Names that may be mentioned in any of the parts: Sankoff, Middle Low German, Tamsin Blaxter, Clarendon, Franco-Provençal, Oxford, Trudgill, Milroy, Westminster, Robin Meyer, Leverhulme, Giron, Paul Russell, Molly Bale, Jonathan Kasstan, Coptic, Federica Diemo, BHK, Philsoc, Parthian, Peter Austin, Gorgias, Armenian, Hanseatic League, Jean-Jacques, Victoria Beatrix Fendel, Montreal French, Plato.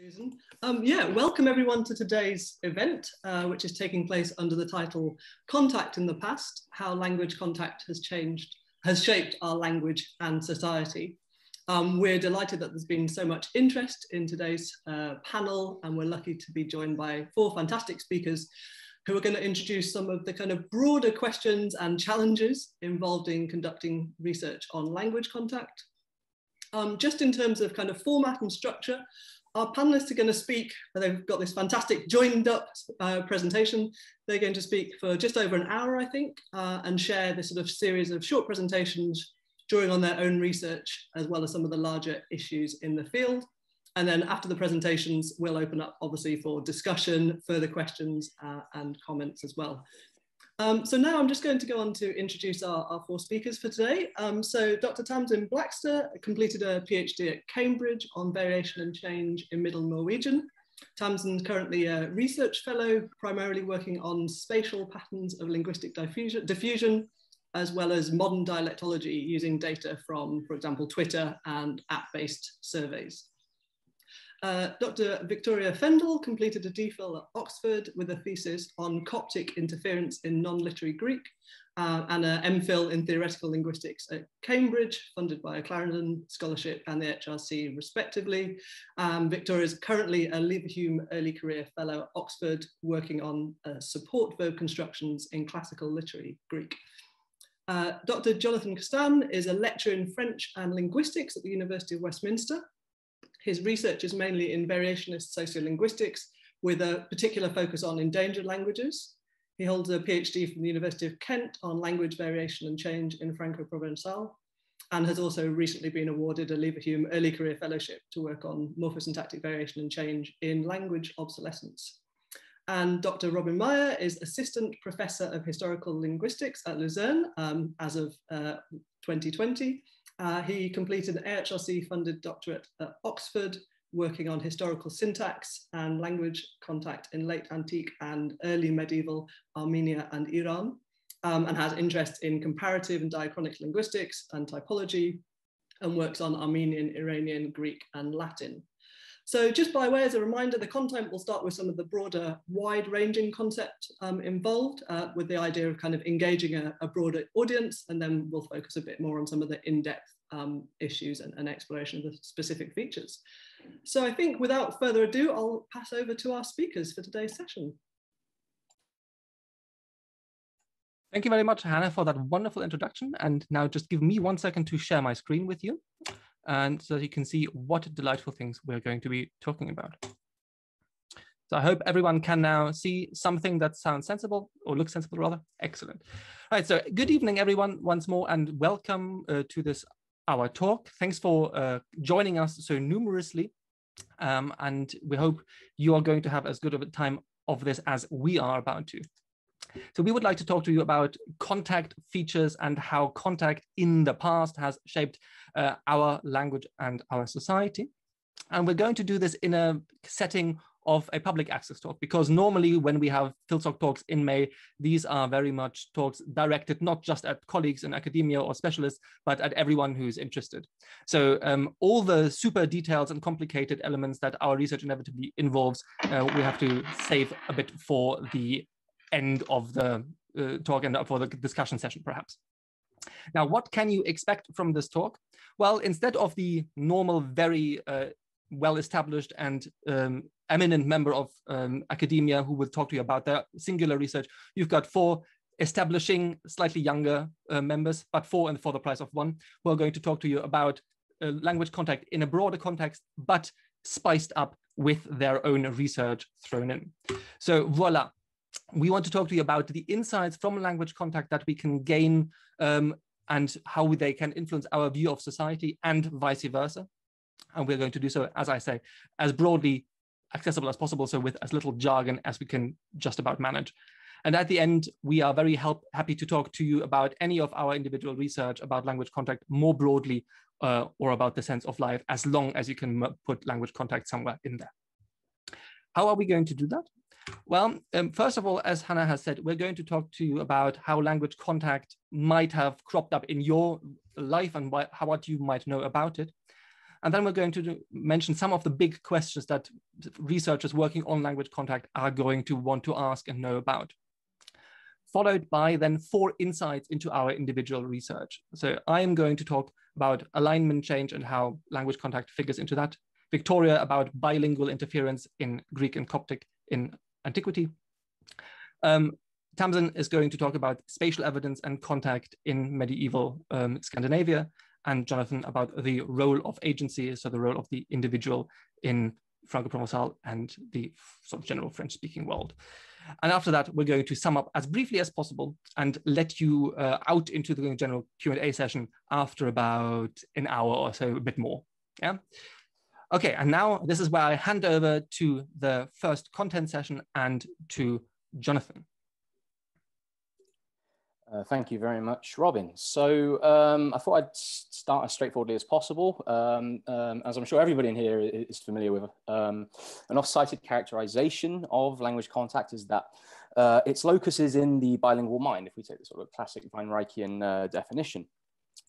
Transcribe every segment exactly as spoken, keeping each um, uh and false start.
Susan. Um, yeah, welcome everyone to today's event, uh, which is taking place under the title Contact in the Past, How Language Contact Has Changed, Has Shaped Our Language and Society. Um, we're delighted that there's been so much interest in today's uh, panel, and we're lucky to be joined by four fantastic speakers who are going to introduce some of the kind of broader questions and challenges involved in conducting research on language contact. Um, just in terms of kind of format and structure, our panelists are going to speak, and they've got this fantastic joined up uh, presentation. They're going to speak for just over an hour, I think, uh, and share this sort of series of short presentations drawing on their own research, as well as some of the larger issues in the field. And then after the presentations, we'll open up, obviously, for discussion, further questions uh, and comments as well. Um, so now I'm just going to go on to introduce our, our four speakers for today. Um, so Doctor Tamsin Blaxter completed a PhD at Cambridge on variation and change in Middle Norwegian. Tamsin's currently a research fellow, primarily working on spatial patterns of linguistic diffusion, diffusion as well as modern dialectology using data from, for example, Twitter and app-based surveys. Uh, Doctor Victoria Fendel completed a DPhil at Oxford with a thesis on Coptic interference in non-literary Greek uh, and an MPhil in theoretical linguistics at Cambridge, funded by a Clarendon scholarship and the H R C respectively. Um, Victoria is currently a Leverhulme Early Career Fellow at Oxford, working on uh, support verb constructions in classical literary Greek. Uh, Doctor Jonathan Kasstan is a lecturer in French and linguistics at the University of Westminster. His research is mainly in variationist sociolinguistics, with a particular focus on endangered languages. He holds a PhD from the University of Kent on language variation and change in Franco-Provençal, and has also recently been awarded a Leverhulme Early Career Fellowship to work on morphosyntactic variation and change in language obsolescence. And Doctor Robin Meyer is Assistant Professor of Historical Linguistics at Lausanne um, as of uh, twenty twenty. Uh, he completed an H R C-funded doctorate at Oxford, working on historical syntax and language contact in late antique and early medieval Armenia and Iran, um, and has interests in comparative and diachronic linguistics and typology, and works on Armenian, Iranian, Greek, and Latin. So just by way as a reminder, the content will start with some of the broader, wide-ranging concept um, involved, uh, with the idea of kind of engaging a, a broader audience, and then we'll focus a bit more on some of the in-depth um, issues and, and exploration of the specific features. So I think without further ado, I'll pass over to our speakers for today's session. Thank you very much, Hannah, for that wonderful introduction. And now just give me one second to share my screen with you, and so that you can see what delightful things we're going to be talking about. So I hope everyone can now see something that sounds sensible, or looks sensible rather. Excellent. All right, so good evening everyone once more, and welcome uh, to this our talk. Thanks for uh, joining us so numerously, um, and we hope you are going to have as good of a time of this as we are about to. So we would like to talk to you about contact features and how contact in the past has shaped uh, our language and our society. And we're going to do this in a setting of a public access talk, because normally when we have Philsoc talks in May, these are very much talks directed not just at colleagues in academia or specialists, but at everyone who's interested. So um, all the super details and complicated elements that our research inevitably involves, uh, we have to save a bit for the end of the uh, talk and for the discussion session, perhaps. Now, what can you expect from this talk? Well, instead of the normal, very uh, well-established and um, eminent member of um, academia who will talk to you about their singular research, you've got four establishing, slightly younger uh, members, but four and for the price of one, who are going to talk to you about uh, language contact in a broader context, but spiced up with their own research thrown in. So voila. We want to talk to you about the insights from language contact that we can gain um, and how they can influence our view of society and vice versa. And we're going to do so, as I say, as broadly accessible as possible, so with as little jargon as we can just about manage. And at the end, we are very help happy to talk to you about any of our individual research about language contact more broadly, uh, or about the sense of life, as long as you can put language contact somewhere in there. How are we going to do that? Well, um, first of all, as Hannah has said, we're going to talk to you about how language contact might have cropped up in your life and why, how, what you might know about it. And then we're going to do, mention some of the big questions that researchers working on language contact are going to want to ask and know about. Followed by then four insights into our individual research. So I am going to talk about alignment change and how language contact figures into that. Victoria about bilingual interference in Greek and Coptic in antiquity. Um, Tamsin is going to talk about spatial evidence and contact in medieval um, Scandinavia, and Jonathan about the role of agency, so the role of the individual in Franco-Provençal and the sort of general French-speaking world. And after that, we're going to sum up as briefly as possible and let you uh, out into the general Q and A session after about an hour or so, a bit more. Yeah. Okay, and now this is where I hand over to the first content session and to Jonathan. Uh, thank you very much, Robin. So um, I thought I'd start as straightforwardly as possible, um, um, as I'm sure everybody in here is familiar with. Um, an off-cited characterization of language contact is that uh, its locus is in the bilingual mind, if we take the sort of classic Weinreichian uh, definition.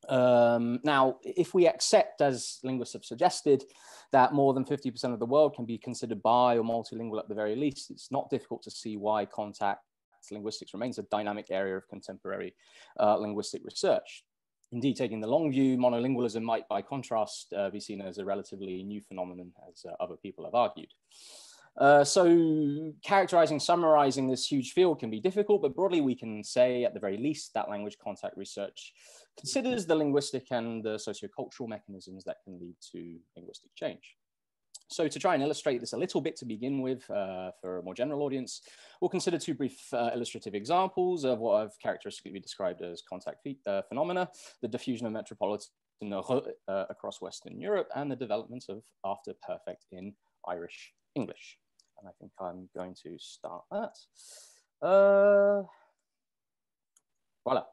Um, now, if we accept, as linguists have suggested, that more than fifty percent of the world can be considered bi or multilingual at the very least, it's not difficult to see why contact linguistics remains a dynamic area of contemporary uh, linguistic research. Indeed, taking the long view, monolingualism might, by contrast, uh, be seen as a relatively new phenomenon, as uh, other people have argued. Uh, so characterizing, summarizing this huge field can be difficult, but broadly we can say at the very least that language contact research considers the linguistic and the sociocultural mechanisms that can lead to linguistic change. So to try and illustrate this a little bit to begin with, uh, for a more general audience, we'll consider two brief uh, illustrative examples of what I've characteristically described as contact uh, phenomena, the diffusion of metropolitan uh, across Western Europe and the development of after perfect in Irish English. And I think I'm going to start that. Uh, voila.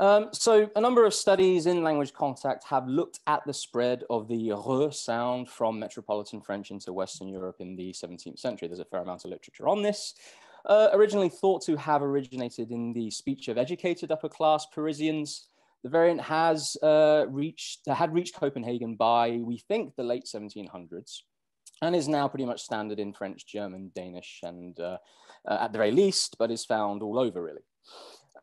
Um, so a number of studies in language contact have looked at the spread of the R sound from metropolitan French into Western Europe in the seventeenth century. There's a fair amount of literature on this. Uh, originally thought to have originated in the speech of educated upper class Parisians, the variant has uh, reached, had reached Copenhagen by, we think, the late seventeen hundreds. And is now pretty much standard in French, German, Danish, and uh, uh, at the very least, but is found all over, really.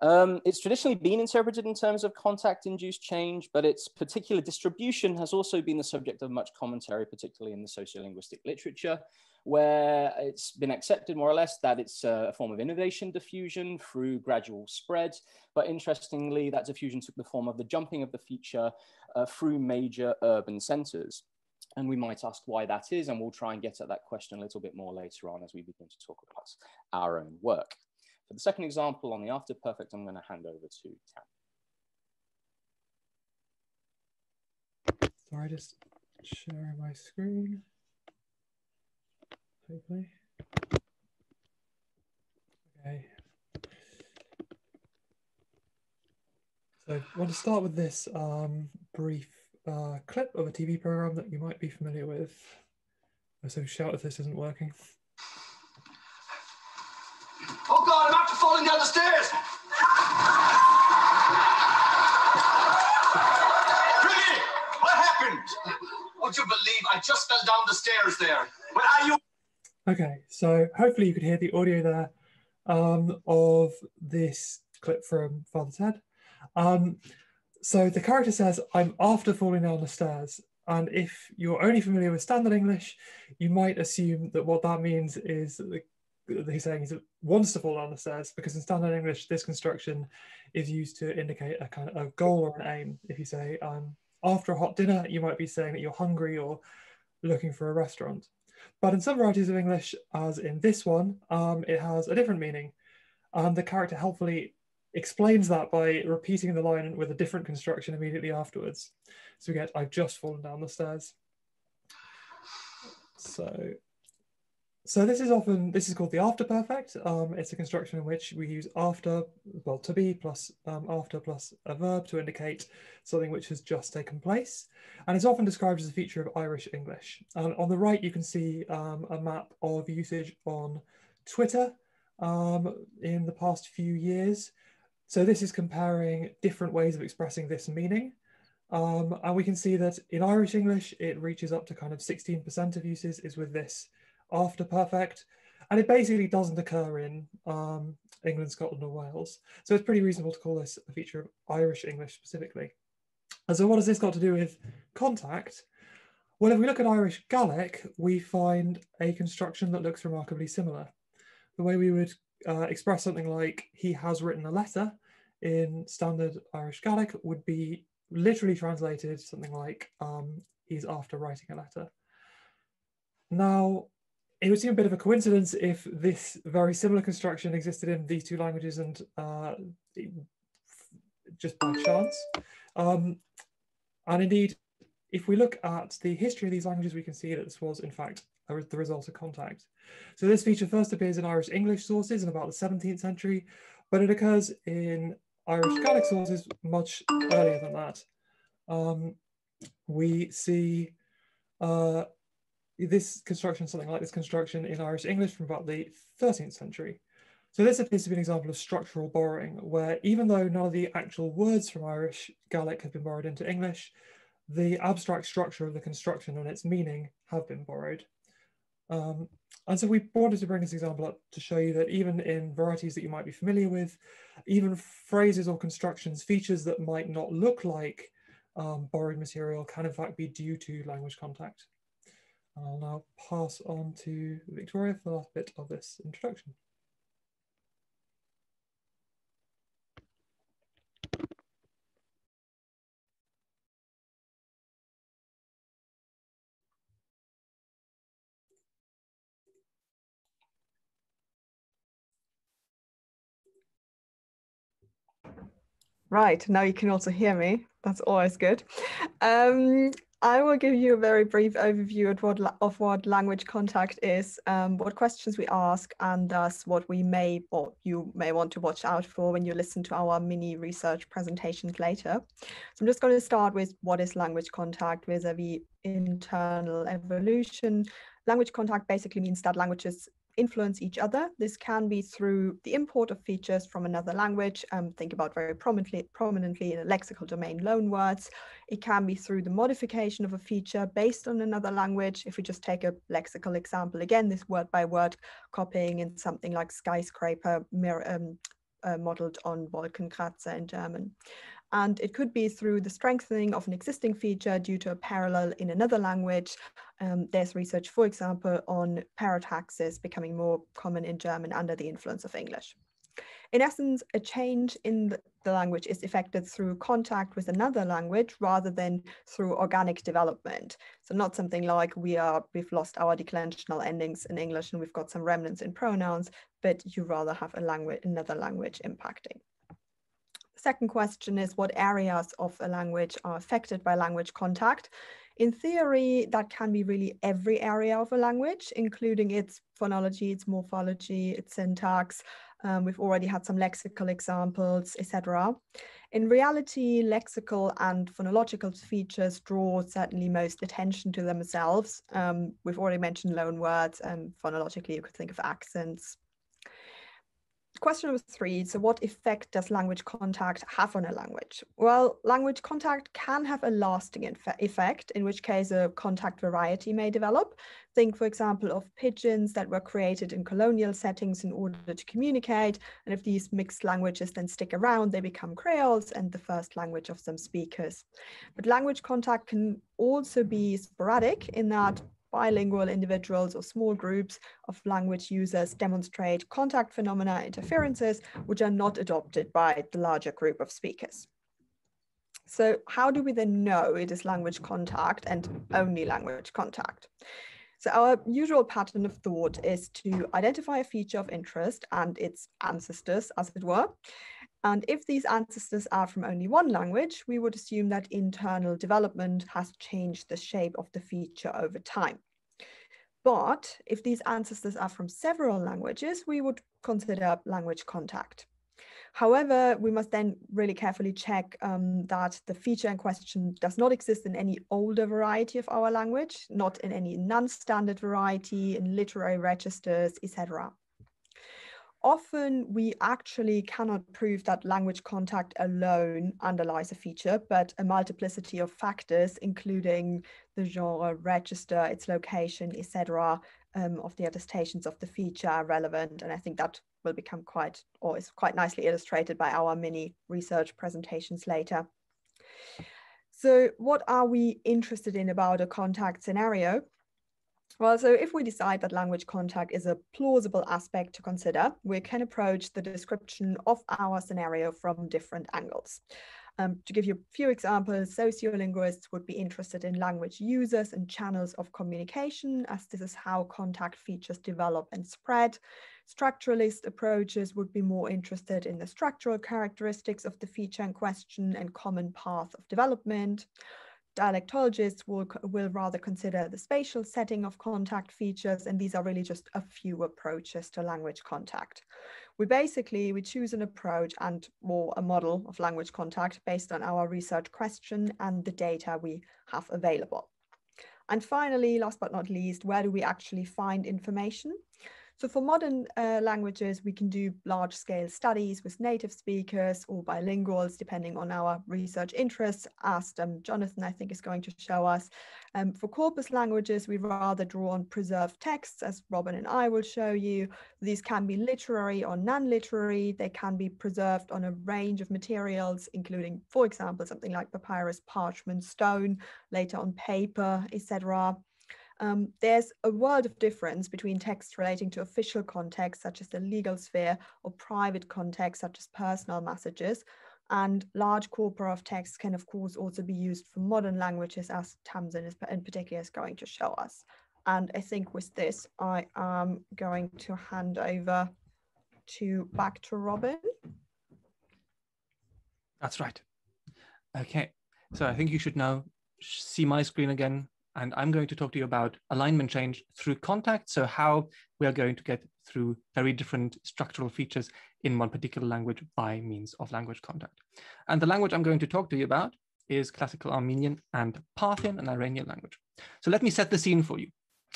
Um, it's traditionally been interpreted in terms of contact-induced change, but its particular distribution has also been the subject of much commentary, particularly in the sociolinguistic literature, where it's been accepted more or less that it's a form of innovation diffusion through gradual spread. But interestingly, that diffusion took the form of the jumping of the feature uh, through major urban centers. And we might ask why that is, and we'll try and get at that question a little bit more later on as we begin to talk about our own work. For the second example on the after perfect, I'm going to hand over to Tam. Sorry, just share my screen. Hopefully. Okay. So I want to start with this um, brief Uh, clip of a T V program that you might be familiar with. So shout if this isn't working. Oh God, I'm after falling down the stairs! Ricky, what happened? Would you believe I just fell down the stairs there? Where are you? Okay, so hopefully you could hear the audio there um, of this clip from Father Ted. Um, So the character says, I'm after falling down the stairs. And if you're only familiar with standard English, you might assume that what that means is that the, he's saying he wants to fall down the stairs, because in standard English, this construction is used to indicate a kind of a goal or an aim. If you say, um, after a hot dinner, you might be saying that you're hungry or looking for a restaurant. But in some varieties of English, as in this one, um, it has a different meaning. And the character helpfully explains that by repeating the line with a different construction immediately afterwards. So we get, I've just fallen down the stairs. So, so this is often, this is called the after perfect. Um, it's a construction in which we use after, well, to be plus um, after plus a verb to indicate something which has just taken place. And it's often described as a feature of Irish English. And on the right, you can see um, a map of usage on Twitter um, in the past few years. So this is comparing different ways of expressing this meaning. Um, and we can see that in Irish English, it reaches up to kind of sixteen percent of uses is with this after perfect. And it basically doesn't occur in um, England, Scotland, or Wales. So it's pretty reasonable to call this a feature of Irish English specifically. And so what has this got to do with contact? Well, if we look at Irish Gaelic, we find a construction that looks remarkably similar. The way we would uh, express something like, he has written a letter in standard Irish Gaelic would be literally translated something like, um, he's after writing a letter. Now, it would seem a bit of a coincidence if this very similar construction existed in these two languages and uh, just by chance. Um, and indeed, if we look at the history of these languages, we can see that this was in fact a, the result of contact. So this feature first appears in Irish English sources in about the seventeenth century, but it occurs in Irish Gaelic sources much earlier than that. Um, we see uh, this construction, something like this construction in Irish English from about the thirteenth century. So this appears to be an example of structural borrowing, where even though none of the actual words from Irish Gaelic have been borrowed into English, the abstract structure of the construction and its meaning have been borrowed. Um, and so we wanted to bring this example up to show you that even in varieties that you might be familiar with, even phrases or constructions, features that might not look like um, borrowed material can in fact be due to language contact. And I'll now pass on to Victoria for the last bit of this introduction. Right, now you can also hear me. That's always good. Um, I will give you a very brief overview of what, of what language contact is, um, what questions we ask, and thus what we may or you may want to watch out for when you listen to our mini research presentations later. So I'm just going to start with what is language contact vis-a-vis internal evolution. Language contact basically means that languages influence each other. This can be through the import of features from another language. Um, think about very prominently, prominently in a lexical domain loanwords. It can be through the modification of a feature based on another language. If we just take a lexical example, again, this word by word copying in something like skyscraper, mirror, um, uh, modeled on Wolkenkratzer in German. And it could be through the strengthening of an existing feature due to a parallel in another language. Um, there's research, for example, on parataxis becoming more common in German under the influence of English. In essence, a change in the language is effected through contact with another language rather than through organic development. So not something like we are, we've lost our declensional endings in English and we've got some remnants in pronouns, but you rather have a language, another language impacting. Second question is what areas of a language are affected by language contact? In theory, that can be really every area of a language, including its phonology, its morphology, its syntax. Um, we've already had some lexical examples, et cetera. In reality, lexical and phonological features draw certainly most attention to themselves. Um, we've already mentioned loanwords, and phonologically, you could think of accents. Question number three, so what effect does language contact have on a language? Well, language contact can have a lasting effect, in which case a contact variety may develop. Think, for example, of pidgins that were created in colonial settings in order to communicate. And if these mixed languages then stick around, they become Creoles and the first language of some speakers. But language contact can also be sporadic in that bilingual individuals or small groups of language users demonstrate contact phenomena interferences, which are not adopted by the larger group of speakers. So how do we then know it is language contact and only language contact? So our usual pattern of thought is to identify a feature of interest and its ancestors, as it were. And if these ancestors are from only one language, we would assume that internal development has changed the shape of the feature over time. But if these ancestors are from several languages, we would consider language contact. However, we must then really carefully check um, that the feature in question does not exist in any older variety of our language, not in any non-standard variety, in literary registers, et cetera. Often we actually cannot prove that language contact alone underlies a feature, but a multiplicity of factors, including the genre, register, its location, et cetera, um, of the attestations of the feature are relevant. And I think that will become quite, or is quite nicely illustrated by our mini research presentations later. So what are we interested in about a contact scenario? Well, so if we decide that language contact is a plausible aspect to consider, we can approach the description of our scenario from different angles. Um, to give you a few examples, sociolinguists would be interested in language users and channels of communication, as this is how contact features develop and spread. Structuralist approaches would be more interested in the structural characteristics of the feature in question and common path of development. Dialectologists will, will rather consider the spatial setting of contact features, and these are really just a few approaches to language contact. We basically, we choose an approach and or a model of language contact based on our research question and the data we have available. And finally, last but not least, where do we actually find information? So for modern uh, languages, we can do large-scale studies with native speakers or bilinguals, depending on our research interests, as um, Jonathan, I think, is going to show us. Um, for corpus languages, we rather draw on preserved texts, as Robin and I will show you. These can be literary or non-literary. They can be preserved on a range of materials, including, for example, something like papyrus, parchment, stone, later on paper, et cetera. Um, there's a world of difference between texts relating to official contexts, such as the legal sphere, or private contexts, such as personal messages. And large corpora of texts can, of course, also be used for modern languages, as Tamsin is, in particular is going to show us. And I think with this, I am going to hand over to back to Robin. That's right. Okay, so I think you should now see my screen again. And I'm going to talk to you about alignment change through contact. So how we are going to get through very different structural features in one particular language by means of language contact. And the language I'm going to talk to you about is classical Armenian and Parthian and Iranian language. So let me set the scene for you.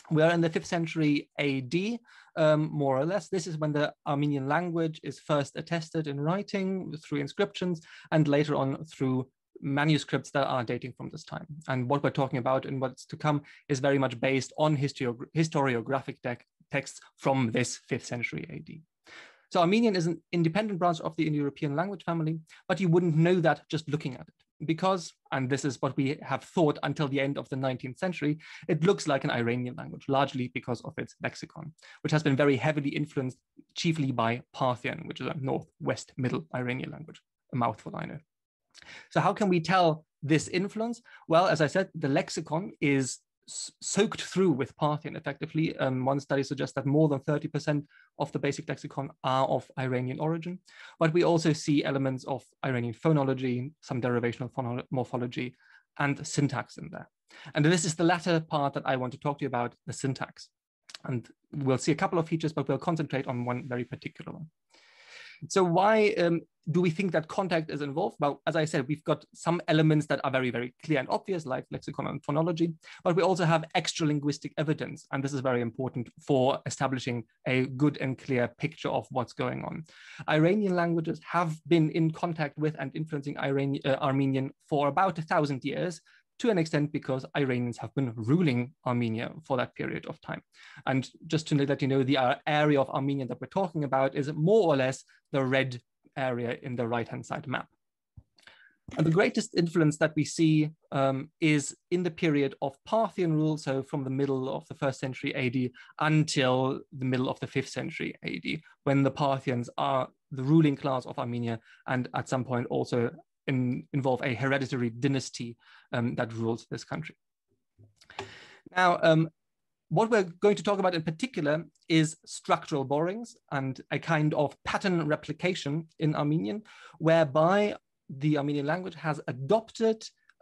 We are in the fifth century A D, um, more or less. This is when the Armenian language is first attested in writing through inscriptions and later on through manuscripts that are dating from this time. And what we're talking about and what's to come is very much based on historiog historiographic texts from this fifth century A D. So Armenian is an independent branch of the Indo-European language family, but you wouldn't know that just looking at it because, and this is what we have thought until the end of the nineteenth century, it looks like an Iranian language, largely because of its lexicon, which has been very heavily influenced chiefly by Parthian, which is a northwest middle Iranian language, a mouthful I know. So how can we tell this influence? Well, as I said, the lexicon is soaked through with Parthian effectively. Um, one study suggests that more than thirty percent of the basic lexicon are of Iranian origin, but we also see elements of Iranian phonology, some derivational phono morphology, and syntax in there. And this is the latter part that I want to talk to you about, the syntax. And we'll see a couple of features, but we'll concentrate on one very particular one. So why um, do we think that contact is involved? Well, as I said, we've got some elements that are very, very clear and obvious, like lexicon and phonology, but we also have extra linguistic evidence. And this is very important for establishing a good and clear picture of what's going on. Iranian languages have been in contact with and influencing Iranian, uh, Armenian for about a thousand years, to an extent because Iranians have been ruling Armenia for that period of time. And just to let you know, the area of Armenia that we're talking about is more or less the red area in the right-hand side map. And the greatest influence that we see um, is in the period of Parthian rule, so from the middle of the first century A D until the middle of the fifth century A D, when the Parthians are the ruling class of Armenia and at some point also In, involve a hereditary dynasty um, that rules this country. Now, um, what we're going to talk about in particular is structural borrowings and a kind of pattern replication in Armenian, whereby the Armenian language has adopted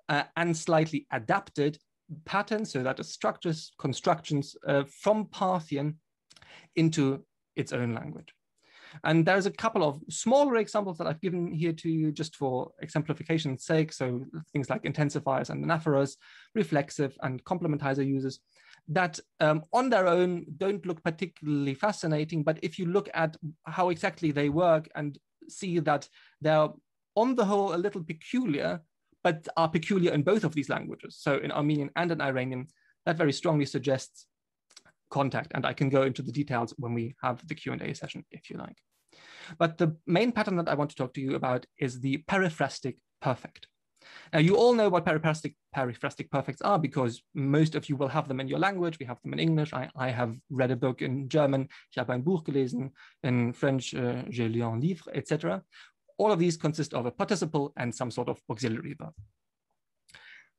uh, and slightly adapted patterns, so that is structures, constructions uh, from Parthian into its own language. And there's a couple of smaller examples that I've given here to you just for exemplification's sake. So things like intensifiers and anaphoras, reflexive and complementizer uses. that um, on their own don't look particularly fascinating, but if you look at how exactly they work and see that they're on the whole a little peculiar, but are peculiar in both of these languages, so in Armenian and in Iranian, that very strongly suggests contact. And I can go into the details when we have the Q and A session, if you like. But the main pattern that I want to talk to you about is the periphrastic perfect. Now, you all know what periphrastic, periphrastic perfects are, because most of you will have them in your language. We have them in English. I, I have read a book in German, ich habe ein Buch gelesen, in French, uh, j'ai lu un livre, et cetera. All of these consist of a participle and some sort of auxiliary verb.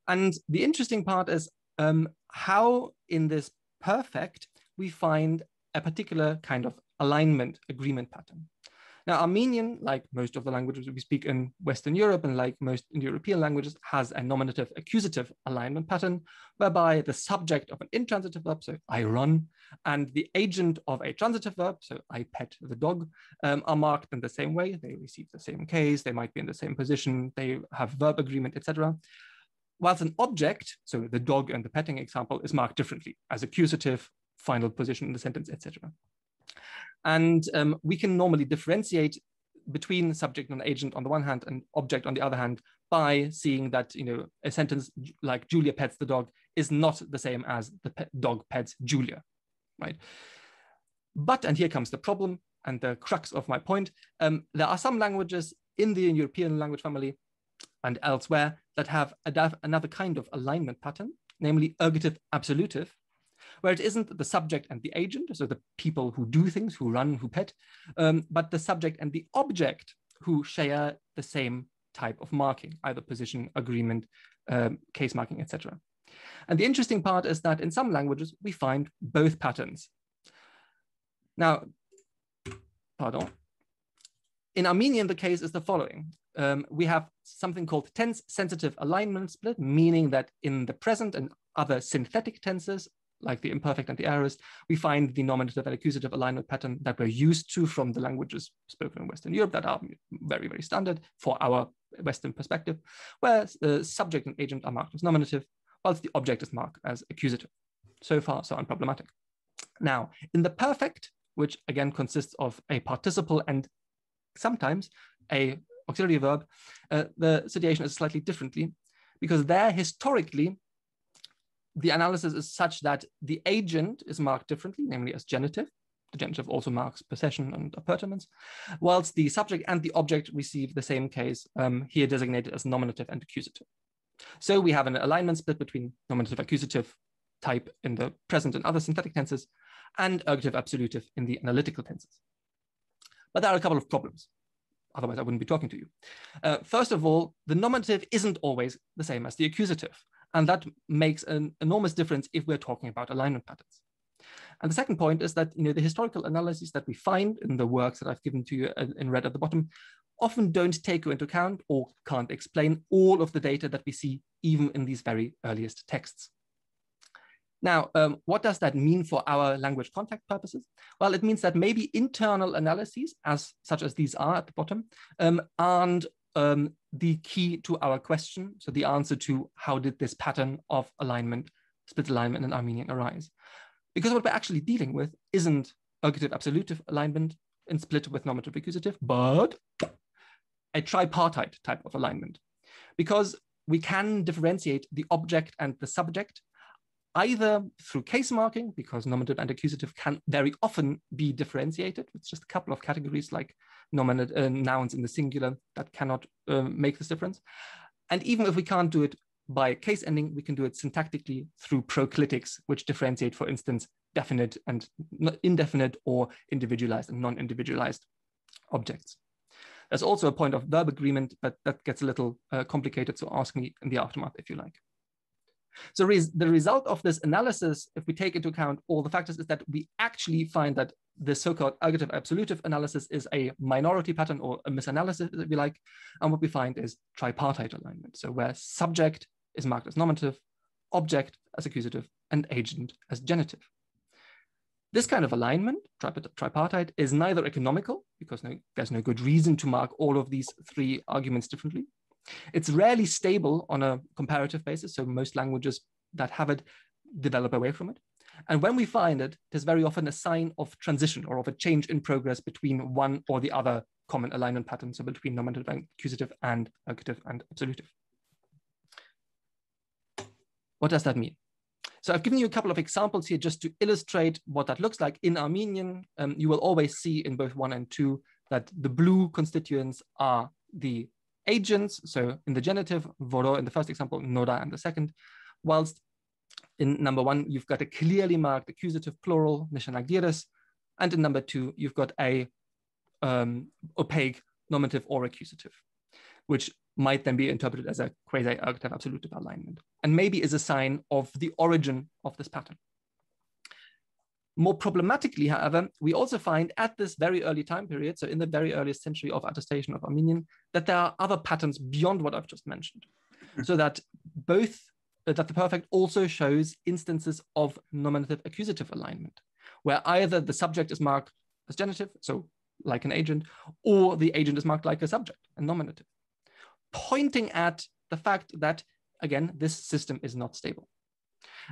And the interesting part is um, how in this perfect, we find a particular kind of alignment, agreement pattern. Now, Armenian, like most of the languages we speak in Western Europe and like most European languages, has a nominative-accusative alignment pattern, whereby the subject of an intransitive verb, so I run, and the agent of a transitive verb, so I pet the dog, um, are marked in the same way. They receive the same case, they might be in the same position, they have verb agreement, et cetera. Whilst an object, so the dog and the petting example, is marked differently as accusative, final position in the sentence, et cetera. And um, we can normally differentiate between subject and agent on the one hand and object on the other hand by seeing that, you know, a sentence like Julia pets the dog is not the same as the pet dog pets Julia, right? But, and here comes the problem and the crux of my point, um, there are some languages in the European language family and elsewhere that have another kind of alignment pattern, namely ergative-absolutive, where it isn't the subject and the agent, so the people who do things, who run, who pet, um, but the subject and the object who share the same type of marking, either position, agreement, um, case marking, et cetera. And the interesting part is that in some languages, we find both patterns. Now, pardon. In Armenian, the case is the following. Um, we have something called tense-sensitive alignment split, meaning that in the present and other synthetic tenses, like the imperfect and the aorist, we find the nominative and accusative alignment pattern that we're used to from the languages spoken in Western Europe that are very, very standard for our Western perspective, where the subject and agent are marked as nominative, whilst the object is marked as accusative. So far, so unproblematic. Now, in the perfect, which again consists of a participle and sometimes a auxiliary verb, uh, the situation is slightly differently, because there historically, the analysis is such that the agent is marked differently, namely as genitive. The genitive also marks possession and appurtenance, whilst the subject and the object receive the same case, um, here designated as nominative and accusative. So we have an alignment split between nominative accusative type in the present and other synthetic tenses and ergative absolutive in the analytical tenses. But there are a couple of problems. Otherwise, I wouldn't be talking to you. Uh, first of all, the nominative isn't always the same as the accusative. And that makes an enormous difference if we're talking about alignment patterns. And the second point is that, you know, the historical analyses that we find in the works that I've given to you in red at the bottom often don't take into account or can't explain all of the data that we see even in these very earliest texts. Now, um, what does that mean for our language contact purposes? Well, it means that maybe internal analyses, as such as these are at the bottom, um, aren't um, the key to our question. So the answer to how did this pattern of alignment, split alignment in Armenian arise? Because what we're actually dealing with isn't ergative absolutive alignment and split with nominative accusative, but a tripartite type of alignment. Because we can differentiate the object and the subject either through case marking, because nominative and accusative can very often be differentiated with just a couple of categories like nominative, uh, nouns in the singular that cannot uh, make this difference. And even if we can't do it by case ending, we can do it syntactically through proclitics, which differentiate, for instance, definite and indefinite or individualized and non-individualized objects. There's also a point of verb agreement, but that gets a little uh, complicated, so ask me in the aftermath if you like. So res the result of this analysis, if we take into account all the factors, is that we actually find that the so-called ergative absolutive analysis is a minority pattern or a misanalysis, if you like. And what we find is tripartite alignment. So where subject is marked as nominative, object as accusative, and agent as genitive. This kind of alignment, tripartite, is neither economical, because no, there's no good reason to mark all of these three arguments differently. It's rarely stable on a comparative basis, so most languages that have it develop away from it. And when we find it, it is very often a sign of transition or of a change in progress between one or the other common alignment pattern, so between nominative and accusative and ergative and absolutive. What does that mean? So I've given you a couple of examples here just to illustrate what that looks like. In Armenian, um, you will always see in both one and two that the blue constituents are the agents. So in the genitive, voro in the first example, nora in the second, whilst in number one, you've got a clearly marked accusative plural, nishanagdiris, and in number two, you've got a um, opaque nominative or accusative, which might then be interpreted as a quasi-ergative absolutive alignment, and maybe is a sign of the origin of this pattern. More problematically, however, we also find at this very early time period, so in the very earliest century of attestation of Armenian, that there are other patterns beyond what I've just mentioned, so that both, uh, that the perfect also shows instances of nominative accusative alignment, where either the subject is marked as genitive, so like an agent, or the agent is marked like a subject, a nominative, pointing at the fact that, again, this system is not stable.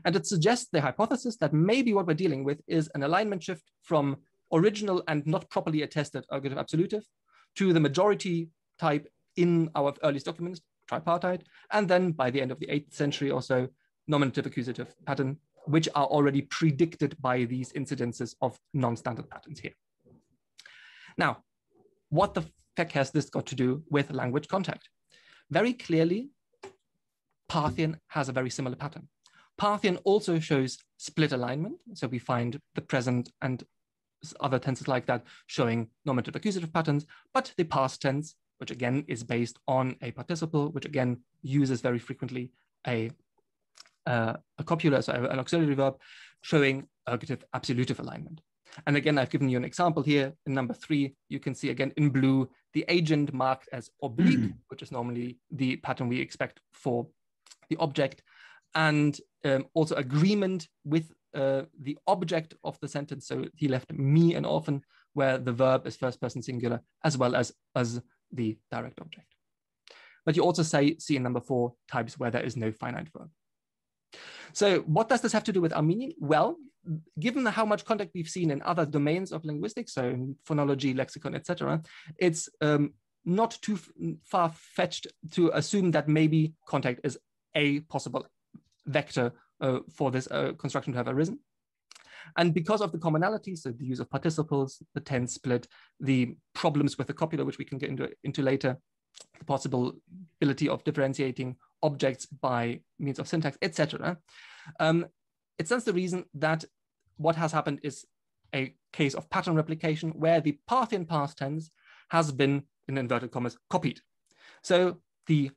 And it suggests the hypothesis that maybe what we're dealing with is an alignment shift from original and not properly attested ergative absolutive to the majority type in our earliest documents, tripartite, and then by the end of the eighth century or so, nominative accusative pattern, which are already predicted by these incidences of non-standard patterns here. Now, what the heck has this got to do with language contact? Very clearly, Parthian has a very similar pattern. Parthian also shows split alignment. So we find the present and other tenses like that showing nominative accusative patterns, but the past tense, which again is based on a participle, which again uses very frequently a, uh, a copula, so an auxiliary verb, showing ergative absolutive alignment. And again, I've given you an example here. In number three, you can see again in blue, the agent marked as oblique, which is normally the pattern we expect for the object, and um, also agreement with uh, the object of the sentence. So he left me an orphan, where the verb is first person singular, as well as, as the direct object. But you also say, see in number four, types where there is no finite verb. So what does this have to do with Armenian? Well, given how much contact we've seen in other domains of linguistics, so in phonology, lexicon, et cetera, it's um, not too far-fetched to assume that maybe contact is a possible vector uh, for this uh, construction to have arisen. And because of the commonalities, so the use of participles, the tense split, the problems with the copula, which we can get into, into later, the possibility of differentiating objects by means of syntax, et cetera. Um, it stands to reason that what has happened is a case of pattern replication where the Parthian past tense has been, in inverted commas, copied. So the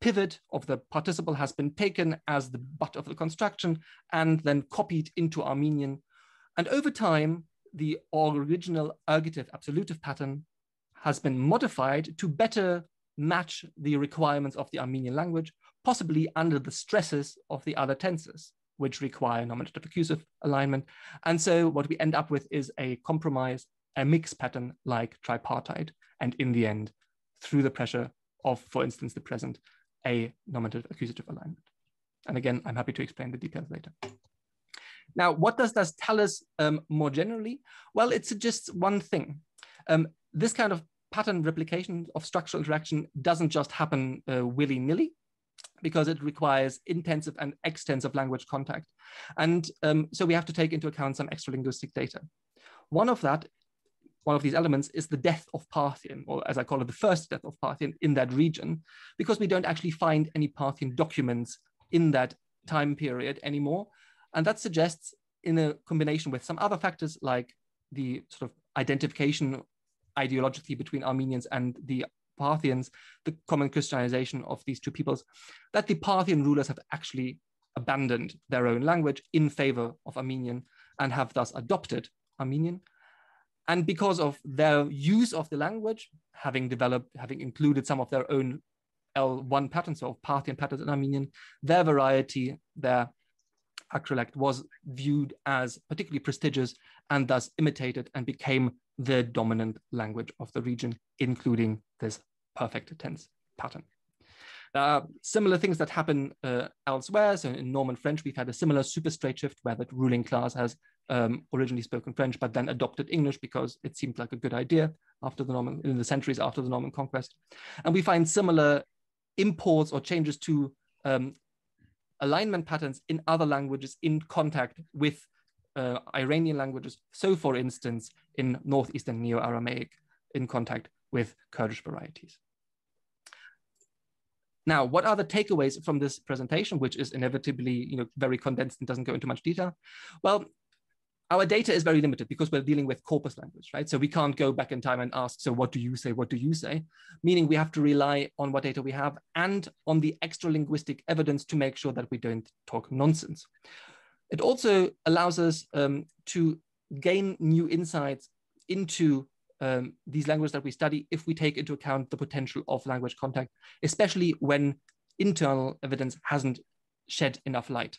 pivot of the participle has been taken as the butt of the construction and then copied into Armenian. And over time, the original ergative absolutive pattern has been modified to better match the requirements of the Armenian language, possibly under the stresses of the other tenses, which require nominative accusative alignment. And so what we end up with is a compromise, a mixed pattern like tripartite, and in the end, through the pressure of, for instance, the present, a nominative accusative alignment. And again, I'm happy to explain the details later. Now, what does this tell us um, more generally? Well, it suggests one thing. Um, this kind of pattern replication of structural interaction doesn't just happen uh, willy-nilly, because it requires intensive and extensive language contact. And um, so we have to take into account some extra linguistic data. One of that, one of these elements is the death of Parthian, or as I call it, the first death of Parthian in that region, because we don't actually find any Parthian documents in that time period anymore. And that suggests, in a combination with some other factors like the sort of identification ideologically between Armenians and the Parthians, the common Christianization of these two peoples, that the Parthian rulers have actually abandoned their own language in favor of Armenian and have thus adopted Armenian. And because of their use of the language, having developed, having included some of their own L one patterns, so Parthian patterns in Armenian, their variety, their acrolect was viewed as particularly prestigious and thus imitated and became the dominant language of the region, including this perfect tense pattern. There are similar things that happen uh, elsewhere. So in Norman French, we've had a similar super straight shift where the ruling class has um, originally spoken French, but then adopted English because it seemed like a good idea after the Norman, in the centuries after the Norman conquest. And we find similar imports or changes to um, alignment patterns in other languages in contact with uh, Iranian languages. So for instance, in Northeastern Neo-Aramaic, in contact with Kurdish varieties. Now, what are the takeaways from this presentation, which is inevitably, you know, very condensed and doesn't go into much detail? Well, our data is very limited because we're dealing with corpus language, right? So we can't go back in time and ask, so what do you say, what do you say? Meaning we have to rely on what data we have and on the extra linguistic evidence to make sure that we don't talk nonsense. It also allows us um, to gain new insights into Um, these languages that we study if we take into account the potential of language contact, especially when internal evidence hasn't shed enough light.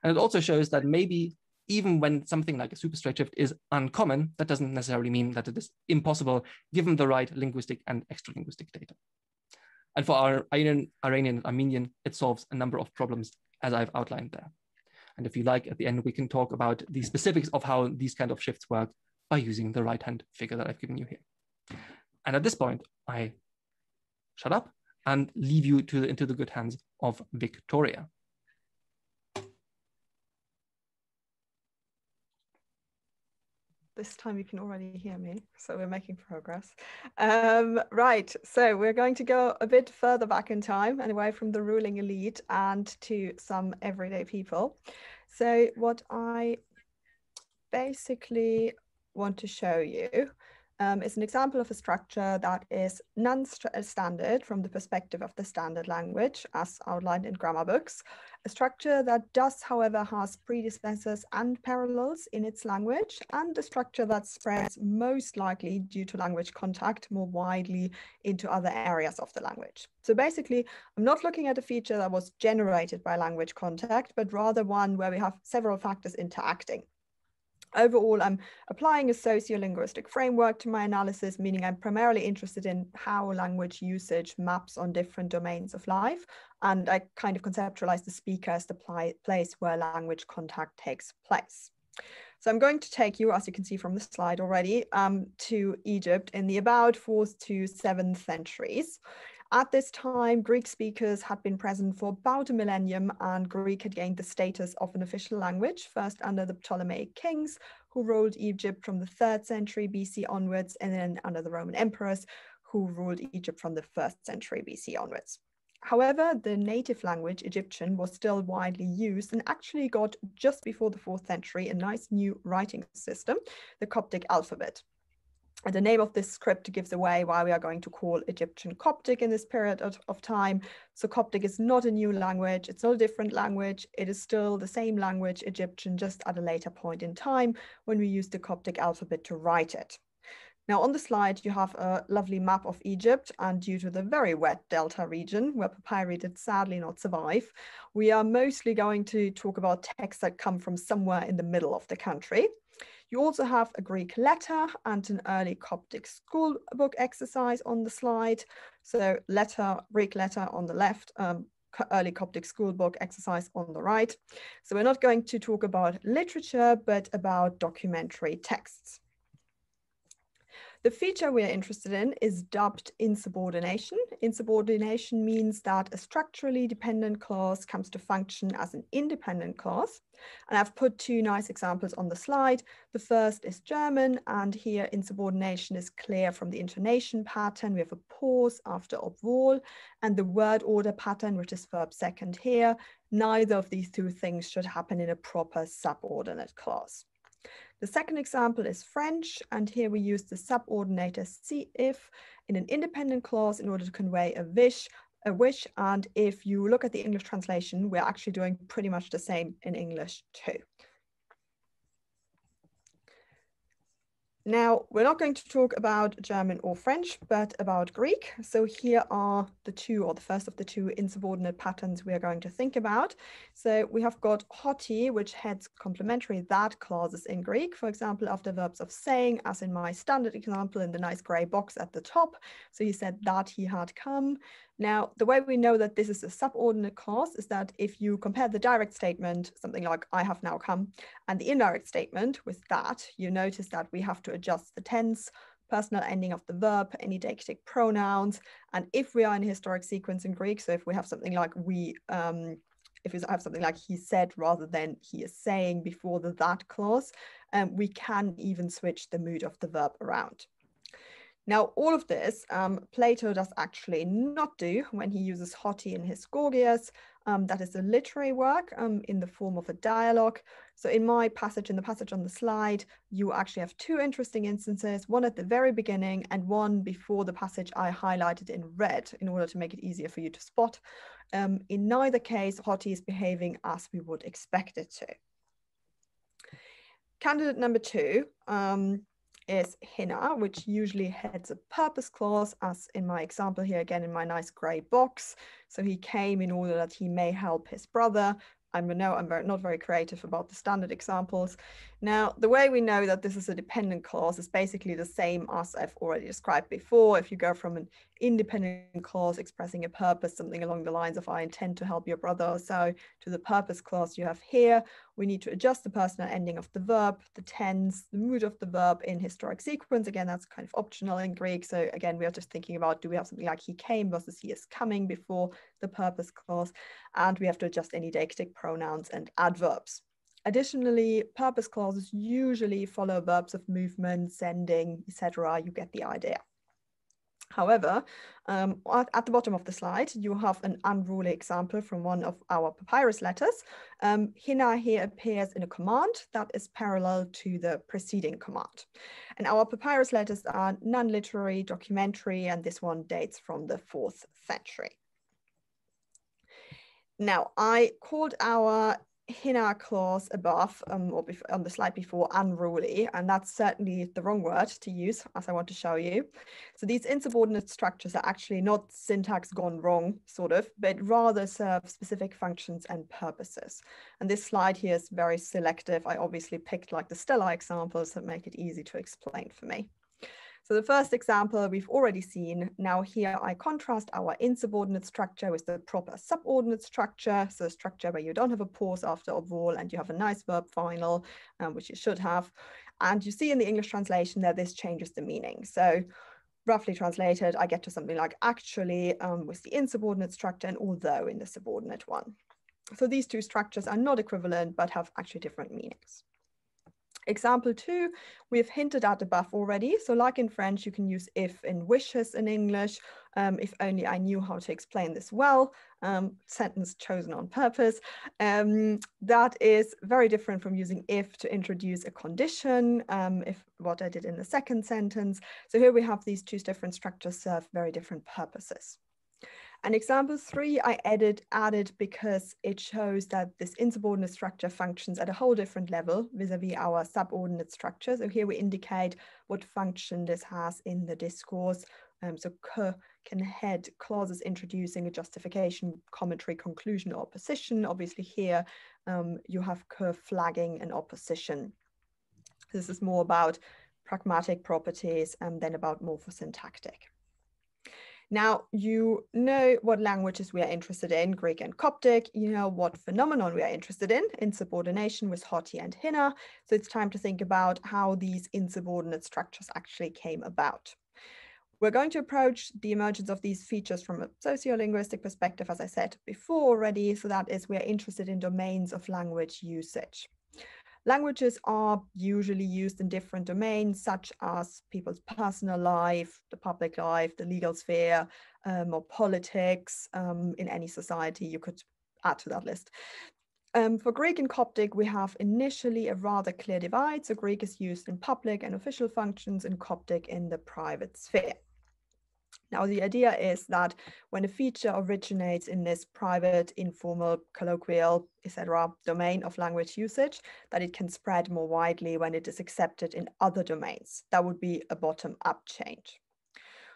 And it also shows that maybe even when something like a super straight shift is uncommon, that doesn't necessarily mean that it is impossible given the right linguistic and extra-linguistic data. And for our Iranian, Iranian and Armenian, it solves a number of problems as I've outlined there. And if you like, at the end, we can talk about the specifics of how these kind of shifts work by using the right-hand figure that I've given you here. And at this point, I shut up and leave you to the, into the good hands of Victoria. This time you can already hear me, so we're making progress. Um, right, so we're going to go a bit further back in time and away from the ruling elite and to some everyday people. So what I basically want to show you um, is an example of a structure that is non-standard from the perspective of the standard language as outlined in grammar books, a structure that does, however, has predecessors and parallels in its language, and a structure that spreads most likely due to language contact more widely into other areas of the language. So basically, I'm not looking at a feature that was generated by language contact, but rather one where we have several factors interacting. Overall, I'm applying a sociolinguistic framework to my analysis, meaning I'm primarily interested in how language usage maps on different domains of life. And I kind of conceptualize the speaker as the pl- place where language contact takes place. So I'm going to take you, as you can see from the slide already, um, to Egypt in the about fourth to seventh centuries. At this time, Greek speakers had been present for about a millennium, and Greek had gained the status of an official language, first under the Ptolemaic kings, who ruled Egypt from the third century B C onwards, and then under the Roman emperors, who ruled Egypt from the first century B C onwards. However, the native language, Egyptian, was still widely used and actually got, just before the fourth century, a nice new writing system, the Coptic alphabet. And the name of this script gives away why we are going to call Egyptian Coptic in this period of, of time. So Coptic is not a new language, it's not a different language, it is still the same language, Egyptian, just at a later point in time when we use the Coptic alphabet to write it. Now on the slide you have a lovely map of Egypt, and due to the very wet delta region where papyri did sadly not survive, we are mostly going to talk about texts that come from somewhere in the middle of the country. You also have a Greek letter and an early Coptic school book exercise on the slide. So letter, Greek letter on the left, um, early Coptic school book exercise on the right. So we're not going to talk about literature, but about documentary texts. The feature we're interested in is dubbed insubordination. Insubordination means that a structurally dependent clause comes to function as an independent clause. And I've put two nice examples on the slide. The first is German, and here insubordination is clear from the intonation pattern. We have a pause after obwohl, and the word order pattern, which is verb second here. Neither of these two things should happen in a proper subordinate clause. The second example is French, and here we use the subordinator si if in an independent clause in order to convey a wish, a wish, and if you look at the English translation, we're actually doing pretty much the same in English too. Now, we're not going to talk about German or French, but about Greek. So here are the two, or the first of the two insubordinate patterns we are going to think about. So we have got hoti, which heads complementary that clauses in Greek, for example, after verbs of saying, as in my standard example in the nice gray box at the top. So he said that he had come. Now, the way we know that this is a subordinate clause is that if you compare the direct statement, something like I have now come, and the indirect statement with that, you notice that we have to adjust the tense, personal ending of the verb, any deictic pronouns. And if we are in a historic sequence in Greek, so if we have something like we, um, if we have something like he said rather than he is saying before the that clause, um, we can even switch the mood of the verb around. Now, all of this, um, Plato does actually not do when he uses hoti in his Gorgias. Um, that is a literary work um, in the form of a dialogue. So in my passage, in the passage on the slide, you actually have two interesting instances, one at the very beginning and one before the passage I highlighted in red in order to make it easier for you to spot. Um, in neither case, hoti is behaving as we would expect it to. Candidate number two. Um, is hinna, which usually heads a purpose clause, as in my example here again in my nice grey box. So he came in order that he may help his brother. I know I'm very, not very creative about the standard examples. Now, the way we know that this is a dependent clause is basically the same as I've already described before. If you go from an independent clause expressing a purpose, something along the lines of I intend to help your brother or so, to the purpose clause you have here, we need to adjust the personal ending of the verb, the tense, the mood of the verb in historic sequence. Again, that's kind of optional in Greek. So again, we are just thinking about, do we have something like he came versus he is coming before the purpose clause? And we have to adjust any deictic pronouns and adverbs. Additionally, purpose clauses usually follow verbs of movement, sending, et cetera. You get the idea. However, um, at, at the bottom of the slide, you have an unruly example from one of our papyrus letters. Um, Hinna here appears in a command that is parallel to the preceding command. And our papyrus letters are non-literary, documentary, and this one dates from the fourth century. Now, I called our hinna clause above um, or on the slide before unruly, and that's certainly the wrong word to use, as I want to show you. So these insubordinate structures are actually not syntax gone wrong, sort of, but rather serve specific functions and purposes. And this slide here is very selective. I obviously picked like the stella examples that make it easy to explain for me. So the first example we've already seen. Now here I contrast our insubordinate structure with the proper subordinate structure. So a structure where you don't have a pause after obol and you have a nice verb final, um, which you should have. And you see in the English translation that this changes the meaning. So roughly translated, I get to something like actually um, with the insubordinate structure and although in the subordinate one. So these two structures are not equivalent, but have actually different meanings. Example two, we've hinted at above already. So like in French, you can use if in wishes in English. Um, if only I knew how to explain this well. Um, sentence chosen on purpose. Um, that is very different from using if to introduce a condition, um, if what I did in the second sentence. So here we have these two different structures serve very different purposes. And example three, I added, added because it shows that this insubordinate structure functions at a whole different level vis-a-vis our subordinate structure. So here we indicate what function this has in the discourse. Um, so k can head clauses introducing a justification, commentary, conclusion, or opposition. Obviously here um, you have k flagging an opposition. This is more about pragmatic properties and then about morphosyntactic. Now, you know what languages we are interested in, Greek and Coptic. You know what phenomenon we are interested in, insubordination with hoti and hinna. So it's time to think about how these insubordinate structures actually came about. We're going to approach the emergence of these features from a sociolinguistic perspective, as I said before already. So that is, we are interested in domains of language usage. Languages are usually used in different domains, such as people's personal life, the public life, the legal sphere, um, or politics. Um, in any society, you could add to that list. Um, for Greek and Coptic, we have initially a rather clear divide. So Greek is used in public and official functions, and Coptic in the private sphere. Now, the idea is that when a feature originates in this private, informal, colloquial, et cetera domain of language usage, that it can spread more widely when it is accepted in other domains. That would be a bottom-up change.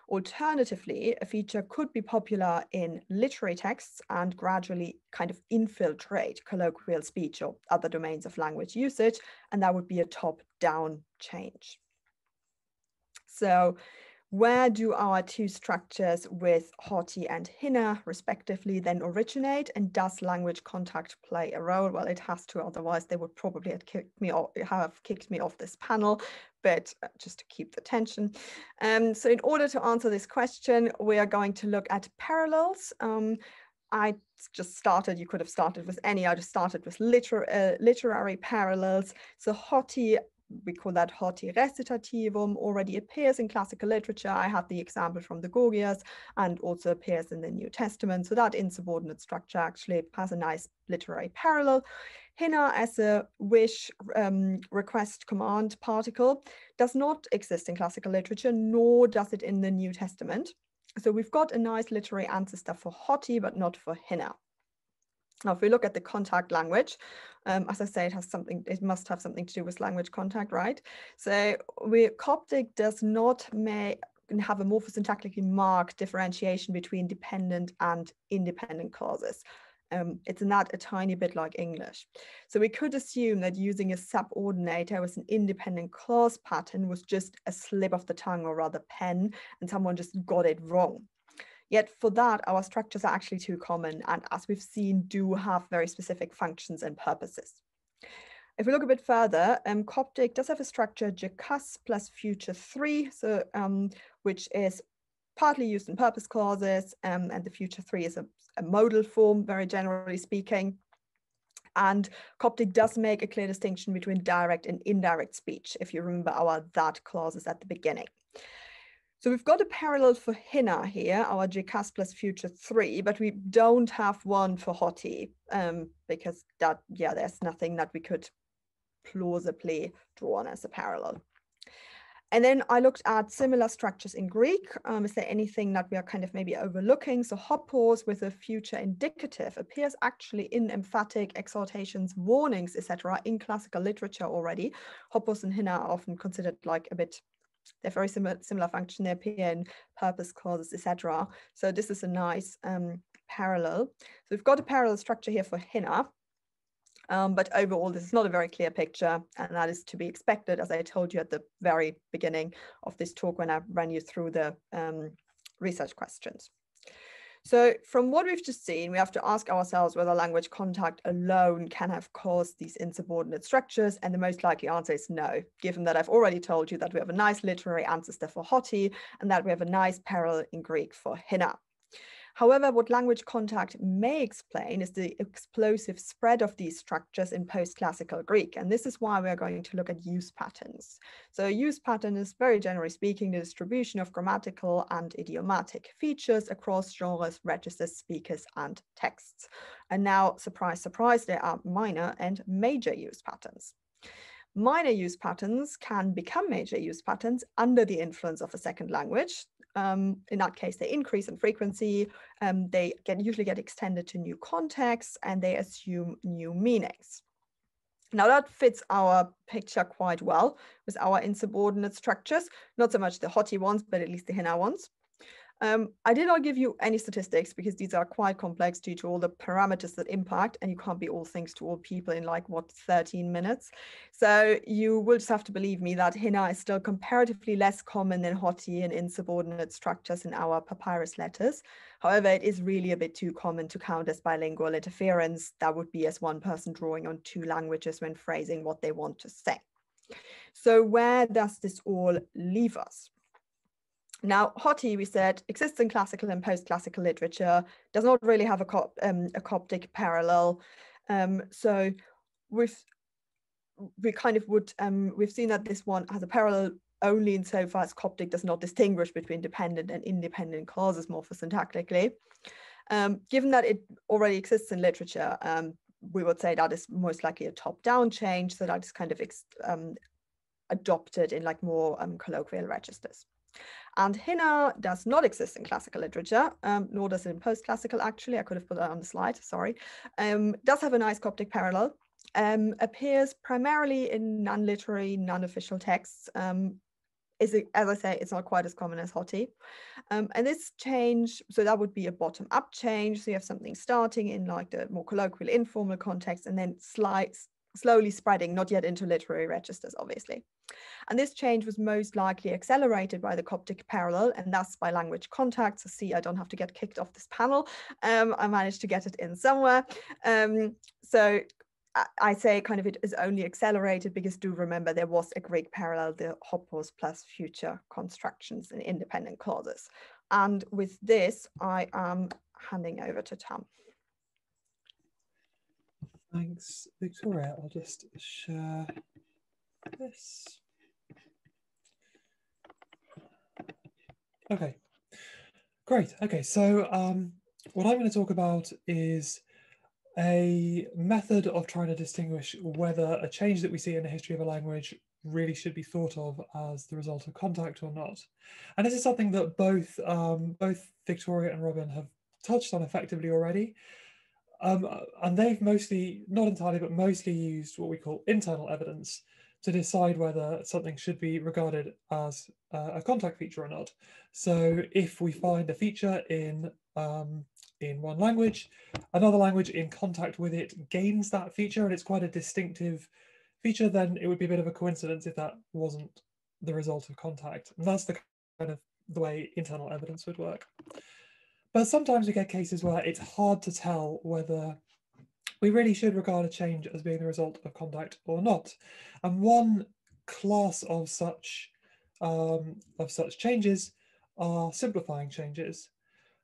Alternatively, a feature could be popular in literary texts and gradually kind of infiltrate colloquial speech or other domains of language usage, and that would be a top-down change. So where do our two structures with haughty and hina respectively then originate, and does language contact play a role? Well, it has to, otherwise they would probably have kicked me off, have kicked me off this panel, but just to keep the tension. Um, so in order to answer this question, we are going to look at parallels. Um, I just started, you could have started with any, I just started with liter uh, literary parallels. So haughty, we call that haughty recitativum, already appears in classical literature. I had the example from the Gorgias, and also appears in the New Testament. So that insubordinate structure actually has a nice literary parallel. Hina, as a wish, um, request, command particle, does not exist in classical literature, nor does it in the New Testament. So we've got a nice literary ancestor for haughty, but not for hina. Now, if we look at the contact language, um, as I say, it has something, it must have something to do with language contact, right? So we, Coptic does not may, have a morphosyntactically marked differentiation between dependent and independent clauses. Um, it's not a tiny bit like English. So we could assume that using a subordinator with an independent clause pattern was just a slip of the tongue, or rather pen, and someone just got it wrong. Yet for that, our structures are actually too common, and as we've seen, do have very specific functions and purposes. If we look a bit further, um, Coptic does have a structure jacas plus future three, so um, which is partly used in purpose clauses, um, and the future three is a, a modal form, very generally speaking. And Coptic does make a clear distinction between direct and indirect speech, if you remember our that clauses at the beginning. So we've got a parallel for hina here, our jacas plus future three, but we don't have one for haughty, um, because that, yeah, there's nothing that we could plausibly draw on as a parallel. And then I looked at similar structures in Greek. Um, is there anything that we are kind of maybe overlooking? So hopos with a future indicative appears actually in emphatic, exhortations, warnings, et cetera in classical literature already. Hopos and hina are often considered like a bit, they're very similar, similar function, they appear in purpose clauses, et cetera. So this is a nice um, parallel. So we've got a parallel structure here for hina, um, but overall this is not a very clear picture, and that is to be expected, as I told you at the very beginning of this talk when I ran you through the um, research questions. So from what we've just seen, we have to ask ourselves whether language contact alone can have caused these insubordinate structures, and the most likely answer is no, given that I've already told you that we have a nice literary ancestor for haughty, and that we have a nice parallel in Greek for hina. However, what language contact may explain is the explosive spread of these structures in post-classical Greek. And this is why we're going to look at use patterns. So a use pattern is, very generally speaking, the distribution of grammatical and idiomatic features across genres, registers, speakers, and texts. And now, surprise, surprise, there are minor and major use patterns. Minor use patterns can become major use patterns under the influence of a second language. Um, in that case, they increase in frequency, um, they get, usually get extended to new contexts, and they assume new meanings. Now that fits our picture quite well with our insubordinate structures, not so much the haughty ones, but at least the hina ones. Um, I did not give you any statistics because these are quite complex due to all the parameters that impact, and you can't be all things to all people in like, what, thirteen minutes. So you will just have to believe me that hina is still comparatively less common than haughty and insubordinate structures in our papyrus letters. However, it is really a bit too common to count as bilingual interference. That would be as one person drawing on two languages when phrasing what they want to say. So where does this all leave us? Now, haughty, we said, exists in classical and post-classical literature, does not really have a, cop, um, a Coptic parallel. Um, so we've, we kind of would, um, we've seen that this one has a parallel only insofar as Coptic does not distinguish between dependent and independent clauses morphosyntactically. Um, given that it already exists in literature, um, we would say that is most likely a top-down change, so that is kind of ex um, adopted in like more um, colloquial registers. And Hina does not exist in classical literature, um, nor does it in post-classical, actually. I could have put that on the slide, sorry. Um, does have a nice Coptic parallel. Um, appears primarily in non-literary, non-official texts. Um, is it, as I say, it's not quite as common as Hoti. Um, and this change, so that would be a bottom-up change. So you have something starting in like the more colloquial, informal context, and then slides, slowly spreading, not yet into literary registers, obviously. And this change was most likely accelerated by the Coptic parallel and thus by language contact. So see, I don't have to get kicked off this panel. Um, I managed to get it in somewhere. Um, so I, I say kind of it is only accelerated because do remember there was a Greek parallel, the hopos plus future constructions and independent clauses. And with this, I am handing over to Tam. Thanks, Victoria. I'll just share this. Okay, great. Okay, so um, what I'm going to talk about is a method of trying to distinguish whether a change that we see in the history of a language really should be thought of as the result of contact or not. And this is something that both um, both Victoria and Robin have touched on effectively already. Um, and they've mostly, not entirely, but mostly used what we call internal evidence to decide whether something should be regarded as uh, a contact feature or not. So if we find a feature in, um, in one language, another language in contact with it gains that feature and it's quite a distinctive feature, then it would be a bit of a coincidence if that wasn't the result of contact. And that's the kind of the way internal evidence would work. But sometimes we get cases where it's hard to tell whether we really should regard a change as being the result of contact or not. And one class of such, um, of such changes are simplifying changes.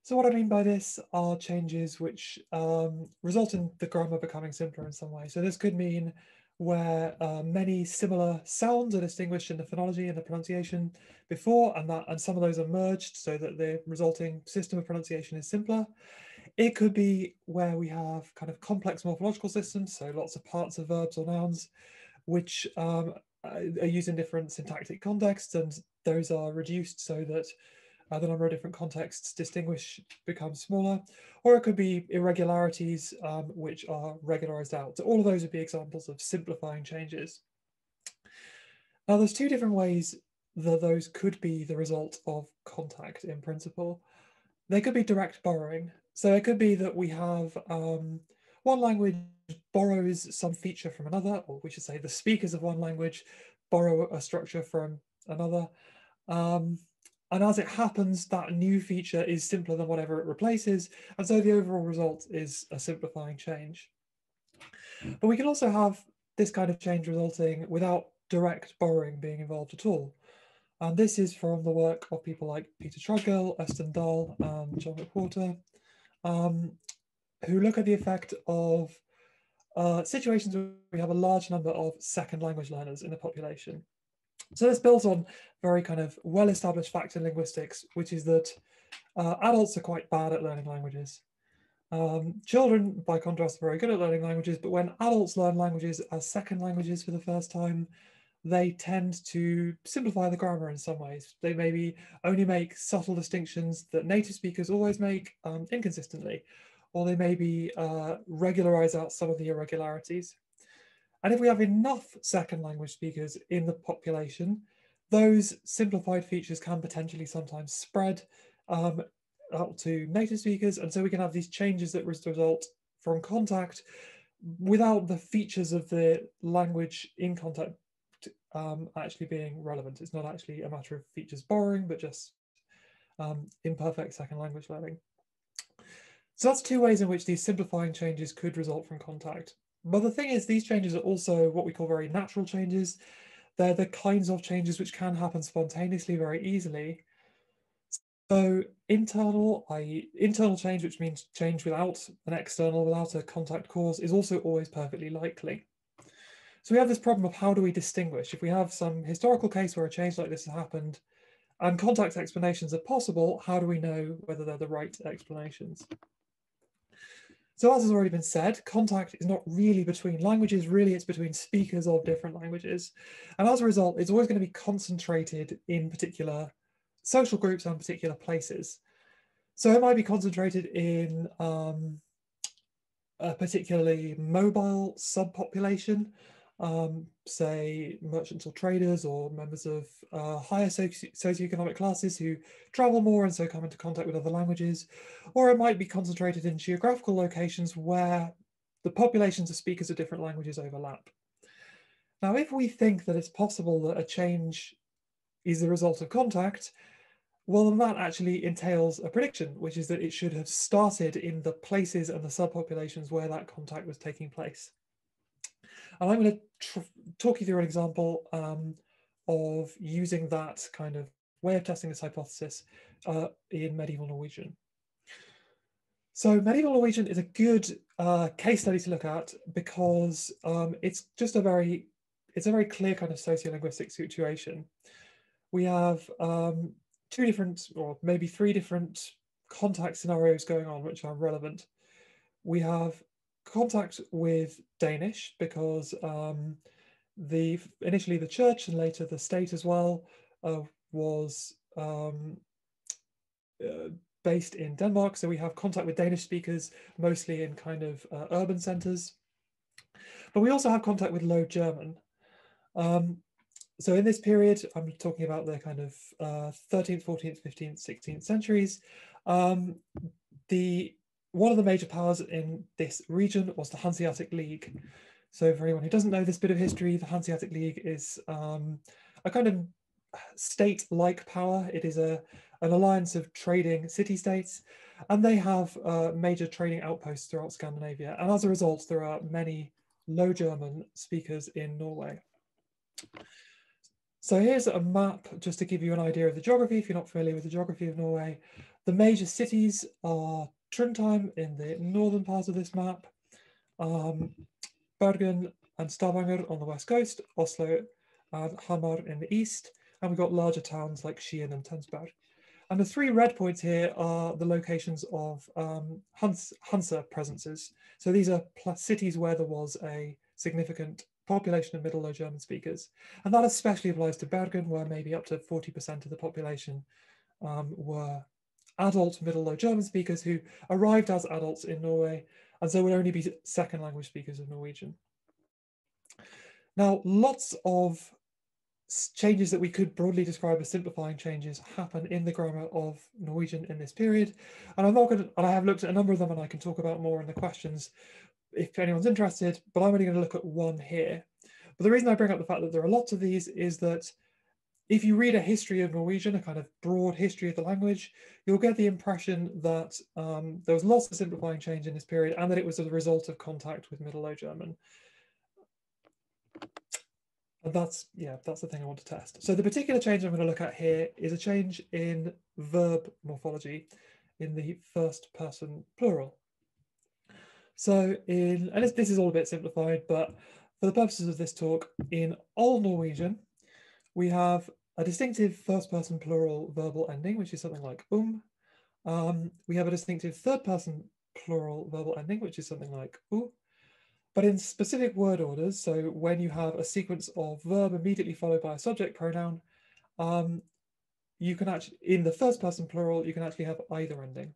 So what I mean by this are changes which um, result in the grammar becoming simpler in some way. So this could mean where uh, many similar sounds are distinguished in the phonology and the pronunciation before, and that and some of those are merged so that the resulting system of pronunciation is simpler. It could be where we have kind of complex morphological systems, so lots of parts of verbs or nouns, which um, are used in different syntactic contexts, and those are reduced so that uh, the number of different contexts distinguish becomes smaller. Or it could be irregularities um, which are regularized out. So all of those would be examples of simplifying changes. Now there's two different ways that those could be the result of contact in principle. They could be direct borrowing. So it could be that we have um, one language borrows some feature from another, or we should say the speakers of one language borrow a structure from another. Um, And as it happens, that new feature is simpler than whatever it replaces. And so the overall result is a simplifying change. But we can also have this kind of change resulting without direct borrowing being involved at all. And this is from the work of people like Peter Trudgill, Austin, Dahl, and John Reporter, um, who look at the effect of uh, situations where we have a large number of second language learners in the population. So this builds on very kind of well-established fact in linguistics, which is that uh, adults are quite bad at learning languages. Um, children, by contrast, are very good at learning languages, but when adults learn languages as second languages for the first time, they tend to simplify the grammar in some ways. They maybe only make subtle distinctions that native speakers always make um, inconsistently, or they maybe uh, regularize out some of the irregularities. And if we have enough second language speakers in the population, those simplified features can potentially sometimes spread um, out to native speakers. And so we can have these changes that result from contact without the features of the language in contact um, actually being relevant. It's not actually a matter of features borrowing, but just um, imperfect second language learning. So that's two ways in which these simplifying changes could result from contact. But the thing is, these changes are also what we call very natural changes. They're the kinds of changes which can happen spontaneously very easily. So internal, that is internal change, which means change without an external, without a contact cause, is also always perfectly likely. So we have this problem of how do we distinguish? If we have some historical case where a change like this has happened and contact explanations are possible, how do we know whether they're the right explanations? So as has already been said, contact is not really between languages, really it's between speakers of different languages. And as a result, it's always going to be concentrated in particular social groups and particular places. So it might be concentrated in um, a particularly mobile subpopulation, um, say merchants or traders or members of uh, higher socio socioeconomic classes who travel more and so come into contact with other languages. Or it might be concentrated in geographical locations where the populations of speakers of different languages overlap. Now, if we think that it's possible that a change is the result of contact, well, then that actually entails a prediction, which is that it should have started in the places and the subpopulations where that contact was taking place. And I'm going to talk you through an example um, of using that kind of way of testing this hypothesis uh, in medieval Norwegian. So medieval Norwegian is a good uh, case study to look at because um, it's just a very, it's a very clear kind of sociolinguistic situation. We have um, two different, or maybe three different contact scenarios going on, which are relevant. We have contact with Danish because um, the initially the church and later the state as well uh, was um, uh, based in Denmark. So we have contact with Danish speakers, mostly in kind of uh, urban centers. But we also have contact with Low German. Um, So in this period, I'm talking about the kind of uh, thirteenth, fourteenth, fifteenth, sixteenth centuries. Um, the, one of the major powers in this region was the Hanseatic League. So for anyone who doesn't know this bit of history, the Hanseatic League is um, a kind of state-like power. It is a, an alliance of trading city-states, and they have uh, major trading outposts throughout Scandinavia. And as a result, there are many Low German speakers in Norway. So here's a map just to give you an idea of the geography, if you're not familiar with the geography of Norway. The major cities are Trondheim in the northern part of this map, um, Bergen and Stavanger on the west coast, Oslo and Hamar in the east, and we've got larger towns like Skien and Tønsberg. And the three red points here are the locations of um, Hans Hansa presences. So these are cities where there was a significant population of Middle Low German speakers. And that especially applies to Bergen, where maybe up to forty percent of the population um, were adult Middle Low German speakers who arrived as adults in Norway, and so would only be second language speakers of Norwegian. Now, lots of changes that we could broadly describe as simplifying changes happen in the grammar of Norwegian in this period. And I'm not going to, and I have looked at a number of them, and I can talk about more in the questions if anyone's interested, but I'm only going to look at one here. But the reason I bring up the fact that there are lots of these is that if you read a history of Norwegian, a kind of broad history of the language, you'll get the impression that um, there was lots of simplifying change in this period and that it was as a result of contact with Middle Low German. And that's, yeah, that's the thing I want to test. So the particular change I'm going to look at here is a change in verb morphology in the first person plural. So in, and this is all a bit simplified, but for the purposes of this talk, in Old Norwegian, we have a distinctive first-person plural verbal ending, which is something like um. Um, we have a distinctive third-person plural verbal ending, which is something like u. But in specific word orders, so when you have a sequence of verb immediately followed by a subject pronoun, um, you can actually, in the first-person plural, you can actually have either ending.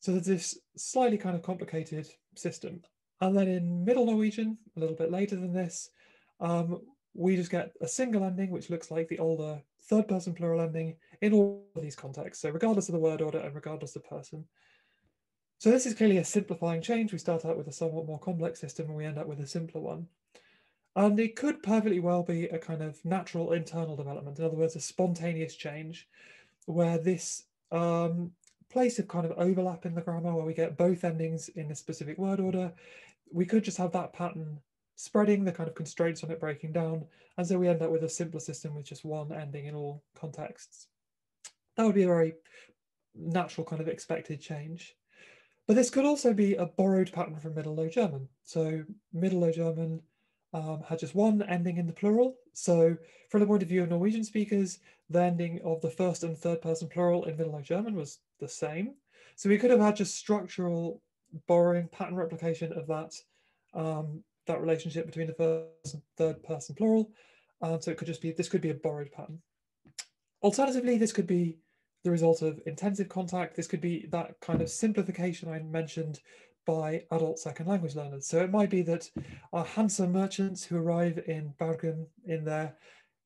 So there's this slightly kind of complicated system. And then in Middle Norwegian, a little bit later than this, um, we just get a single ending, which looks like the older third person plural ending in all of these contexts. So regardless of the word order and regardless of person. So this is clearly a simplifying change. We start out with a somewhat more complex system and we end up with a simpler one. And it could perfectly well be a kind of natural internal development. In other words, a spontaneous change where this, um, place of kind of overlap in the grammar where we get both endings in a specific word order. We could just have that pattern spreading, the kind of constraints on it breaking down, and so we end up with a simpler system with just one ending in all contexts. That would be a very natural kind of expected change. But this could also be a borrowed pattern from Middle Low German. So Middle Low German um, had just one ending in the plural. So from the point of view of Norwegian speakers, the ending of the first and third person plural in Middle Low German was the same. So we could have had just structural borrowing, pattern replication of that, um, that relationship between the first and third person plural. Um, so it could just be, this could be a borrowed pattern. Alternatively, this could be the result of intensive contact. This could be that kind of simplification I mentioned by adult second language learners. So it might be that our handsome merchants who arrive in Bergen in their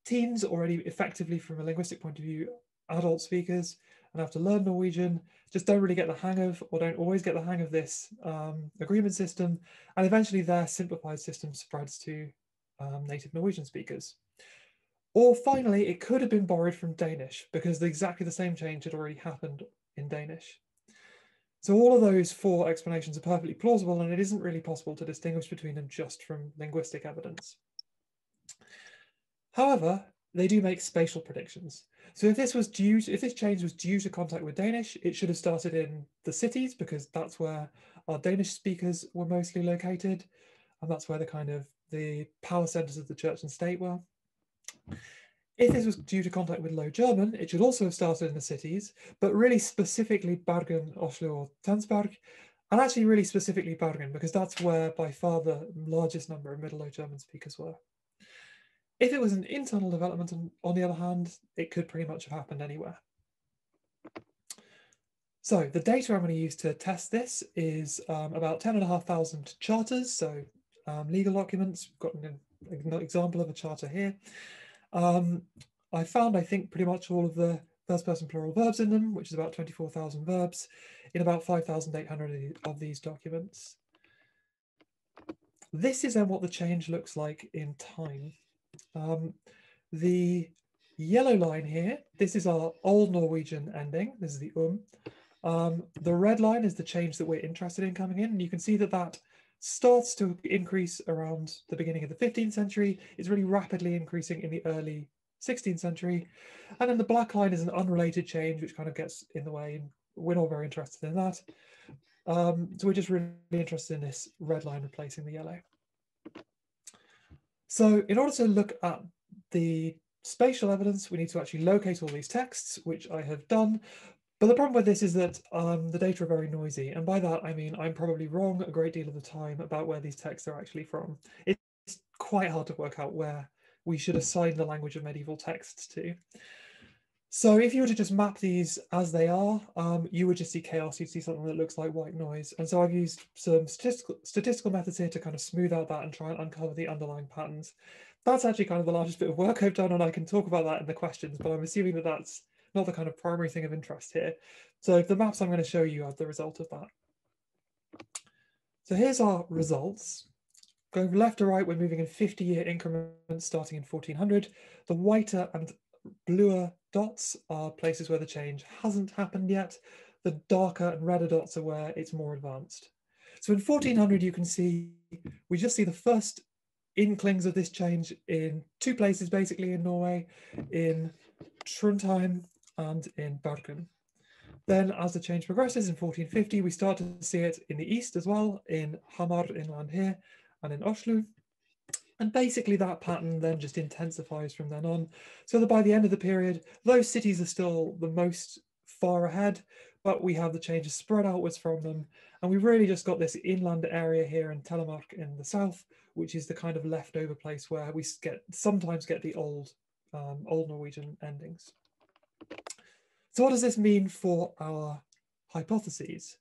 teens, already effectively from a linguistic point of view, adult speakers, and have to learn Norwegian, just don't really get the hang of, or don't always get the hang of this um, agreement system. And eventually their simplified system spreads to um, native Norwegian speakers. Or finally, it could have been borrowed from Danish because the, exactly the same change had already happened in Danish. So all of those four explanations are perfectly plausible, and it isn't really possible to distinguish between them just from linguistic evidence. However, they do make spatial predictions. So if this was due to, if this change was due to contact with Danish, it should have started in the cities because that's where our Danish speakers were mostly located, and that's where the kind of the power centers of the church and state were. If this was due to contact with Low German, it should also have started in the cities, but really specifically Bergen, Oslo, or Tønsberg, and actually really specifically Bergen, because that's where by far the largest number of Middle Low German speakers were. If it was an internal development, on the other hand, it could pretty much have happened anywhere. So the data I'm going to use to test this is um, about ten thousand five hundred charters, so um, legal documents. We've got an, an example of a charter here. Um, I found, I think, pretty much all of the first person plural verbs in them, which is about twenty-four thousand verbs, in about five thousand eight hundred of these documents. This is then what the change looks like in time. Um, the yellow line here, this is our old Norwegian ending, this is the um. Um, the red line is the change that we're interested in coming in, and you can see that that starts to increase around the beginning of the fifteenth century. It's really rapidly increasing in the early sixteenth century. And then the black line is an unrelated change, which kind of gets in the way. And we're not very interested in that. Um, so we're just really interested in this red line replacing the yellow. So in order to look at the spatial evidence, we need to actually locate all these texts, which I have done. But the problem with this is that um, the data are very noisy. And by that, I mean, I'm probably wrong a great deal of the time about where these texts are actually from. It's quite hard to work out where we should assign the language of medieval texts to. So if you were to just map these as they are, um, you would just see chaos. You'd see something that looks like white noise. And so I've used some statistical, statistical methods here to kind of smooth out that and try and uncover the underlying patterns. That's actually kind of the largest bit of work I've done, and I can talk about that in the questions, but I'm assuming that that's not the kind of primary thing of interest here. So the maps I'm going to show you are the result of that. So here's our results. Going from left to right, we're moving in fifty year increments starting in fourteen hundred. The whiter and bluer dots are places where the change hasn't happened yet. The darker and redder dots are where it's more advanced. So in fourteen hundred, you can see, we just see the first inklings of this change in two places, basically in Norway, in Trondheim and in Bergen. Then as the change progresses in fourteen fifty, we start to see it in the east as well, in Hamar inland here and in Oslo. And basically that pattern then just intensifies from then on, so that by the end of the period, those cities are still the most far ahead, but we have the changes spread outwards from them. And we've really just got this inland area here in Telemark in the south, which is the kind of leftover place where we get sometimes get the old Um, old Norwegian endings. So what does this mean for our hypotheses?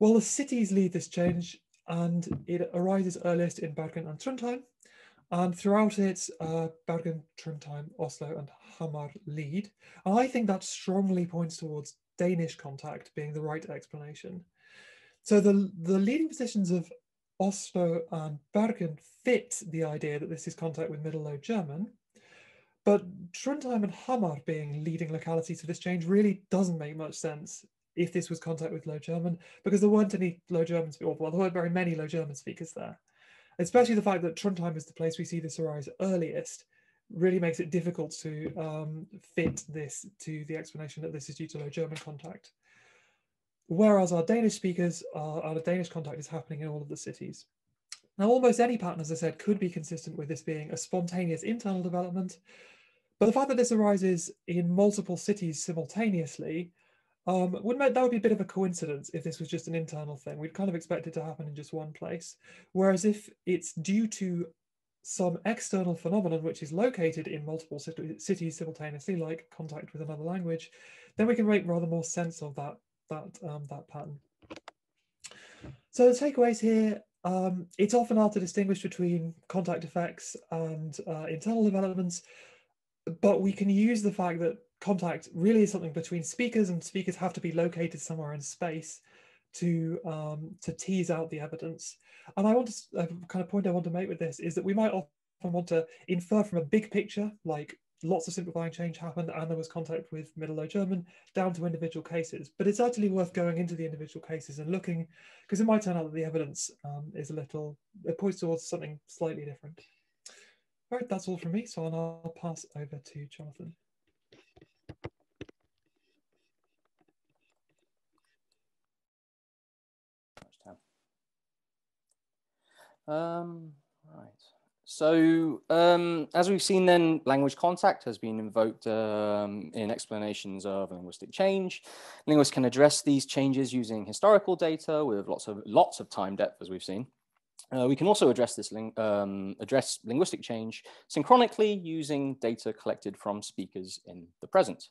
Well, the cities lead this change, and it arises earliest in Bergen and Trondheim, and throughout it uh, Bergen, Trondheim, Oslo and Hamar lead. And I think that strongly points towards Danish contact being the right explanation. So the, the leading positions of Oslo and Bergen fit the idea that this is contact with Middle Low German. But Trondheim and Hamar being leading localities for this change really doesn't make much sense if this was contact with Low German, because there weren't any Low German speakers, well, there weren't very many Low German speakers there. Especially the fact that Trondheim is the place we see this arise earliest really makes it difficult to um, fit this to the explanation that this is due to Low German contact. Whereas our Danish speakers, our, our Danish contact is happening in all of the cities. Now, almost any pattern, as I said, could be consistent with this being a spontaneous internal development. But the fact that this arises in multiple cities simultaneously, um, would make, that would be a bit of a coincidence if this was just an internal thing. We'd kind of expect it to happen in just one place. Whereas if it's due to some external phenomenon which is located in multiple cities simultaneously, like contact with another language, then we can make rather more sense of that, that, um, that pattern. So the takeaways here, um, it's often hard to distinguish between contact effects and uh, internal developments, but we can use the fact that contact really is something between speakers, and speakers have to be located somewhere in space to um, to tease out the evidence. And I want to, uh, kind of point I want to make with this is that we might often want to infer from a big picture, like lots of simplifying change happened and there was contact with Middle Low German, down to individual cases. But it's actually worth going into the individual cases and looking, because it might turn out that the evidence um, is a little, it points towards something slightly different. All right, that's all from me. So I'll pass over to Jonathan. Um, right. So, um, as we've seen then, language contact has been invoked um, in explanations of linguistic change. Linguists can address these changes using historical data with lots of lots of time depth, as we've seen. Uh, we can also address this ling um, address linguistic change synchronically using data collected from speakers in the present.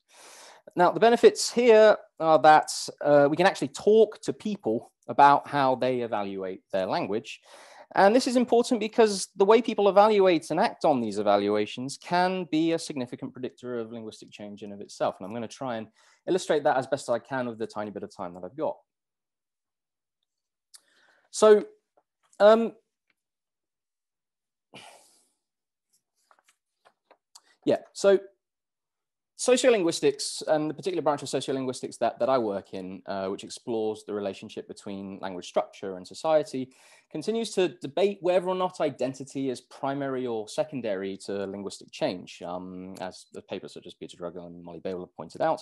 Now, the benefits here are that uh, we can actually talk to people about how they evaluate their language. And this is important because the way people evaluate and act on these evaluations can be a significant predictor of linguistic change in and of itself. And I'm going to try and illustrate that as best I can with the tiny bit of time that I've got. So, um, yeah, so sociolinguistics, and the particular branch of sociolinguistics that, that I work in, uh, which explores the relationship between language structure and society, continues to debate whether or not identity is primary or secondary to linguistic change, um, as the papers such as Peter Trudgill and Molly Bale have pointed out.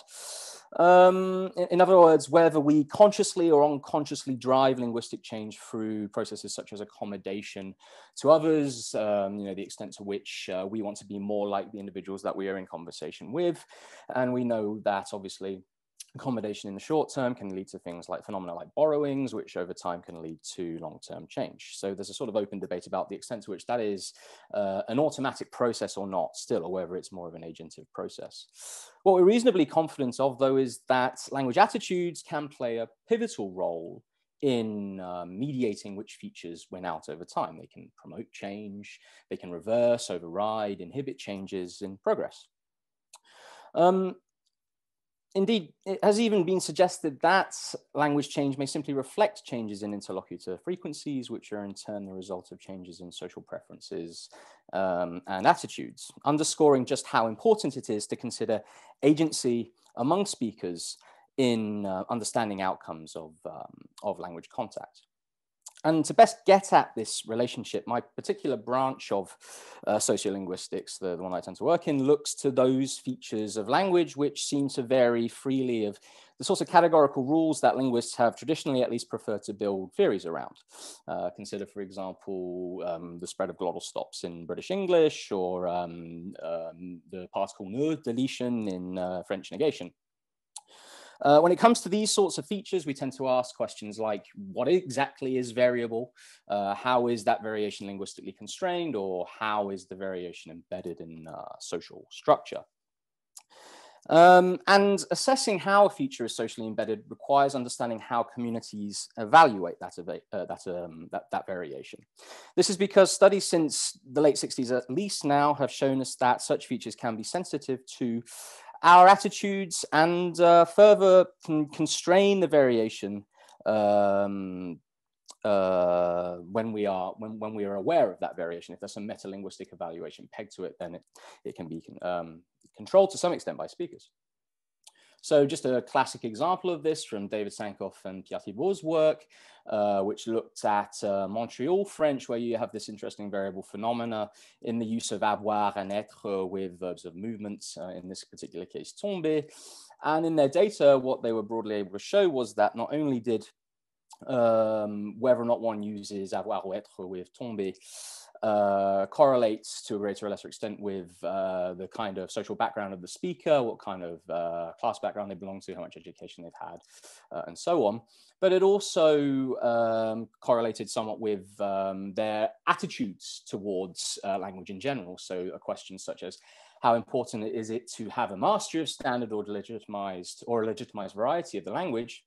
Um, in, in other words, whether we consciously or unconsciously drive linguistic change through processes such as accommodation to others, um, you know, the extent to which uh, we want to be more like the individuals that we are in conversation with. And we know that obviously accommodation in the short term can lead to things like phenomena like borrowings, which over time can lead to long-term change. So there's a sort of open debate about the extent to which that is uh, an automatic process or not still, or whether it's more of an agentive process. What we're reasonably confident of, though, is that language attitudes can play a pivotal role in uh, mediating which features win out over time. They can promote change, they can reverse, override, inhibit changes in progress. Um, indeed, it has even been suggested that language change may simply reflect changes in interlocutor frequencies, which are in turn the result of changes in social preferences um, and attitudes, underscoring just how important it is to consider agency among speakers in uh, understanding outcomes of, um, of language contact. And to best get at this relationship, my particular branch of uh, sociolinguistics, the, the one I tend to work in, looks to those features of language which seem to vary freely of the sorts of categorical rules that linguists have traditionally at least preferred to build theories around. Uh, consider, for example, um, the spread of glottal stops in British English, or um, um, the particle ne deletion in uh, French negation. Uh, when it comes to these sorts of features, we tend to ask questions like, what exactly is variable? Uh, how is that variation linguistically constrained? Or how is the variation embedded in uh, social structure? Um, and assessing how a feature is socially embedded requires understanding how communities evaluate that, uh, that, um, that, that variation. This is because studies since the late sixties at least now have shown us that such features can be sensitive to our attitudes and uh, further can constrain the variation um, uh, when we are when, when we are aware of that variation. If there's some metalinguistic evaluation pegged to it, then it, it can be um, controlled to some extent by speakers. So just a classic example of this from David Sankoff and Pierre Thibault's work, uh, which looked at uh, Montreal French, where you have this interesting variable phenomena in the use of avoir and être with verbs of movement, uh, in this particular case, tomber. And in their data, what they were broadly able to show was that not only did um, whether or not one uses avoir-être with tomber uh, correlates to a greater or lesser extent with uh, the kind of social background of the speaker, what kind of uh, class background they belong to, how much education they've had, uh, and so on. But it also um, correlated somewhat with um, their attitudes towards uh, language in general. So a question such as, how important is it to have a mastery of standard or legitimized or a legitimized variety of the language?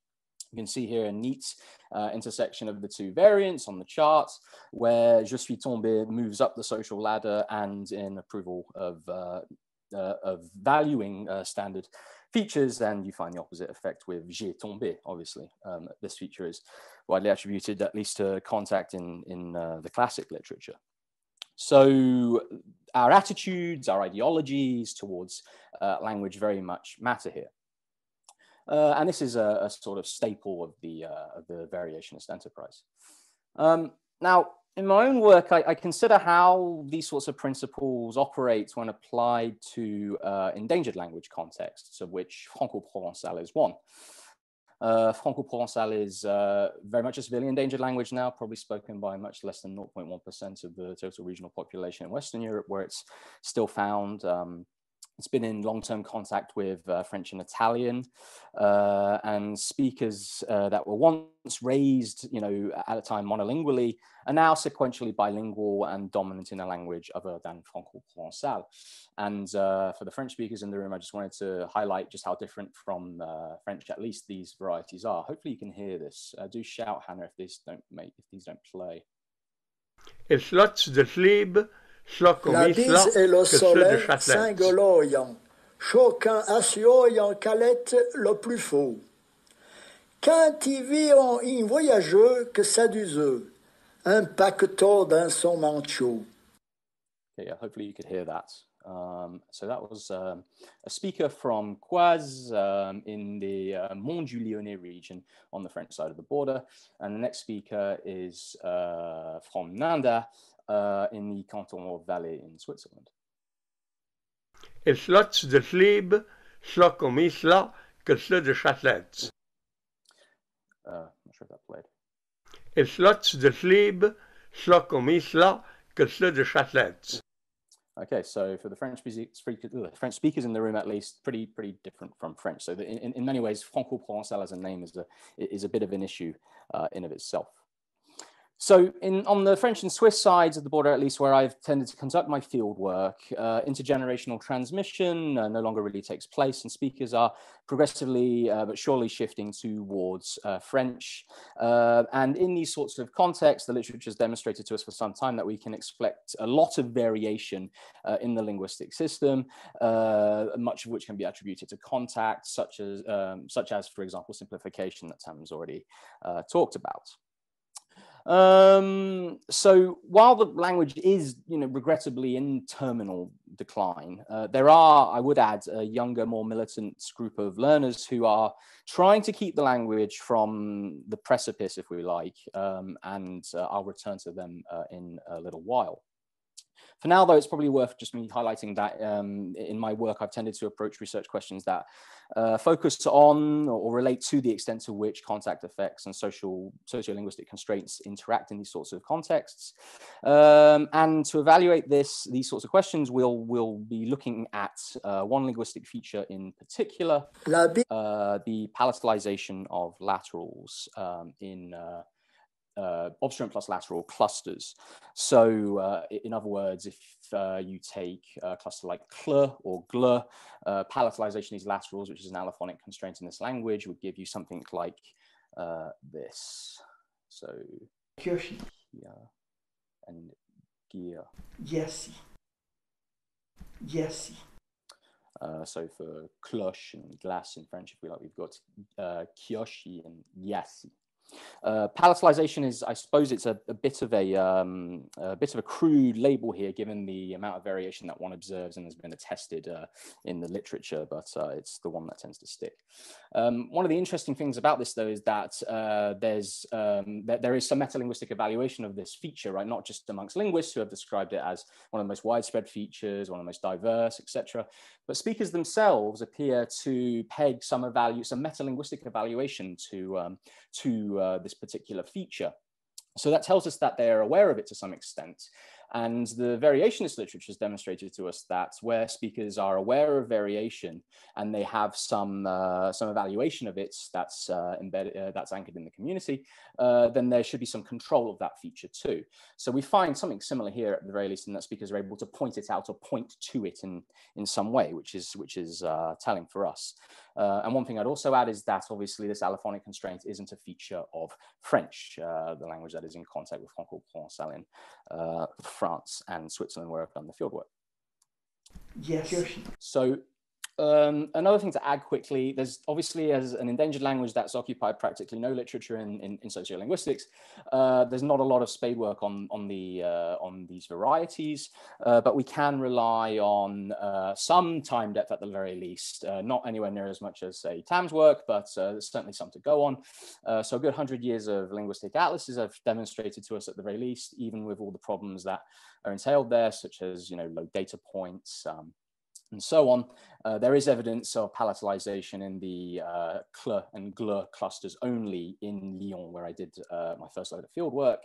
You can see here a neat uh, intersection of the two variants on the chart, where Je suis tombé moves up the social ladder and in approval of, uh, uh, of valuing uh, standard features, and you find the opposite effect with J'ai tombé, obviously. Um, this feature is widely attributed at least to contact in, in uh, the classic literature. So our attitudes, our ideologies towards uh, language very much matter here. Uh, and this is a, a sort of staple of the, uh, of the variationist enterprise. Um, now, in my own work, I, I consider how these sorts of principles operate when applied to uh, endangered language contexts, of which Franco-Provençal is one. Uh, Franco-Provençal is uh, very much a severely endangered language now, probably spoken by much less than zero point one percent of the total regional population in Western Europe, where it's still found. Um, it's been in long-term contact with uh, French and Italian, uh, and speakers uh, that were once raised, you know, at a time monolingually, are now sequentially bilingual and dominant in a language other than Franco-Provençal. And uh, for the French speakers in the room, I just wanted to highlight just how different from uh, French, at least, these varieties are. Hopefully you can hear this. Uh, do shout, Hannah, if these don't make, if these don't play. It's lots the sleep. La bise et le soleil cingoloyant, choquant assioyant calette le plus faux. Quand y viront un voyageux que s'aduseux, un paquetot dans son manchot. Yeah, hopefully you could hear that. Um, so that was um, a speaker from Coise um, in the uh, Mont du Lyonnais region on the French side of the border. And the next speaker is uh, from Nanda, Uh, in the canton of Valais in Switzerland. Et slots de Schlieb, slots comme isla, que ceux de Châtelets. Uh, not sure if that played. Et slots de Schlieb, slots comme isla, que ceux de Châtelets. Okay, so for the French, French speakers in the room, at least, pretty pretty different from French. So the, in, in many ways, Franco-Provençal as a name is a, is a bit of an issue uh, in of itself. So in, on the French and Swiss sides of the border, at least where I've tended to conduct my field work, uh, intergenerational transmission uh, no longer really takes place, and speakers are progressively uh, but surely shifting towards uh, French. Uh, and in these sorts of contexts, the literature has demonstrated to us for some time that we can expect a lot of variation uh, in the linguistic system, uh, much of which can be attributed to contact, such as, um, such as for example, simplification that Tam's already uh, talked about. Um, so while the language is, you know, regrettably in terminal decline, uh, there are, I would add, a younger, more militant group of learners who are trying to keep the language from the precipice, if we like, um, and uh, I'll return to them uh, in a little while. For now, though, it's probably worth just me highlighting that um, in my work, I've tended to approach research questions that uh, focus on or relate to the extent to which contact effects and social sociolinguistic constraints interact in these sorts of contexts. Um, and to evaluate this, these sorts of questions, we'll, we'll be looking at uh, one linguistic feature in particular, uh, the palatalization of laterals um, in uh, Uh, obstruent plus lateral clusters. So uh, in other words, if uh, you take a cluster like kl or gl, uh, palatalization of these laterals, which is an allophonic constraint in this language, would give you something like uh, this. So here and here. Yes. Yes. Uh, so for cloche and glass in French, if we like, we've got uh, kioshi and yassi. Uh, palatalization is, I suppose, it's a, a bit of a, um, a bit of a crude label here, given the amount of variation that one observes and has been attested uh, in the literature, but uh, it's the one that tends to stick. Um, one of the interesting things about this, though, is that uh, there's um, that there is some metalinguistic evaluation of this feature, right? Not just amongst linguists who have described it as one of the most widespread features, one of the most diverse, et cetera, but speakers themselves appear to peg some value, some metalinguistic evaluation to um, to to uh, this particular feature. So that tells us that they are aware of it to some extent. And the variationist literature has demonstrated to us that where speakers are aware of variation and they have some, uh, some evaluation of it that's, uh, embedded, uh, that's anchored in the community, uh, then there should be some control of that feature too. So we find something similar here at the very least, in that speakers are able to point it out or point to it in, in some way, which is, which is uh, telling for us. Uh, and one thing I'd also add is that obviously this allophonic constraint isn't a feature of French, uh, the language that is in contact with Franco-Provençal in uh, France and Switzerland, where I've done the fieldwork. Yes. So um, another thing to add quickly, there's obviously as an endangered language that's occupied practically no literature in, in, in sociolinguistics, uh, there's not a lot of spade work on, on, the, uh, on these varieties, uh, but we can rely on uh, some time depth at the very least, uh, not anywhere near as much as say Tam's work, but uh, there's certainly some to go on. Uh, so a good hundred years of linguistic atlases have demonstrated to us at the very least, even with all the problems that are entailed there, such as, you know, low data points, um, and so on. Uh, there is evidence of palatalization in the uh, cle and gle clusters only in Lyon, where I did uh, my first load of field work.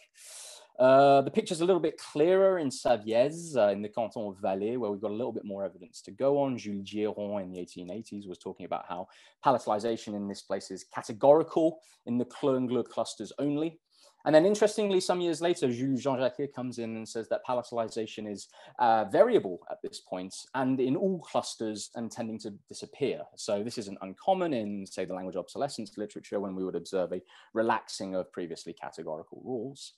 Uh, the picture's a little bit clearer in Savièse, uh, in the canton of Valais, where we've got a little bit more evidence to go on. Jules Giron in the eighteen eighties was talking about how palatalization in this place is categorical in the cle and gle clusters only. And then interestingly, some years later, Jules Jean-Jacques comes in and says that palatalization is uh, variable at this point and in all clusters and tending to disappear. So this isn't uncommon in, say, the language obsolescence literature, when we would observe a relaxing of previously categorical rules.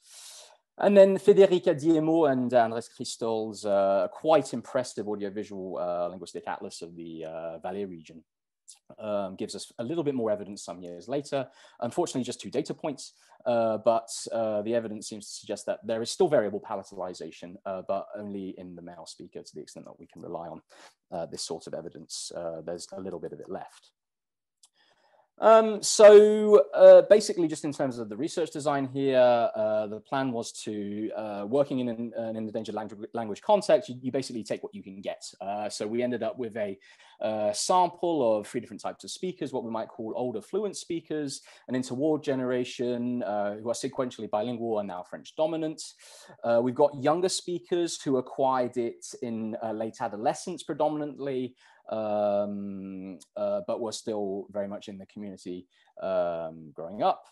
And then Federica Diemo and Andres Cristol's uh, quite impressive audiovisual uh, linguistic atlas of the uh, Valais region. Um, gives us a little bit more evidence some years later. Unfortunately, just two data points, uh, but uh, the evidence seems to suggest that there is still variable palatalization, uh, but only in the male speaker to the extent that we can rely on uh, this sort of evidence. Uh, there's a little bit of it left. Um, so uh, basically, just in terms of the research design here, uh, the plan was to, uh, working in an, an endangered language context, you, you basically take what you can get. Uh, so we ended up with a uh, sample of three different types of speakers, what we might call older fluent speakers, an interwar generation uh, who are sequentially bilingual and now French dominant. Uh, we've got younger speakers who acquired it in uh, late adolescence predominantly, Um, uh, but we're still very much in the community um, growing up.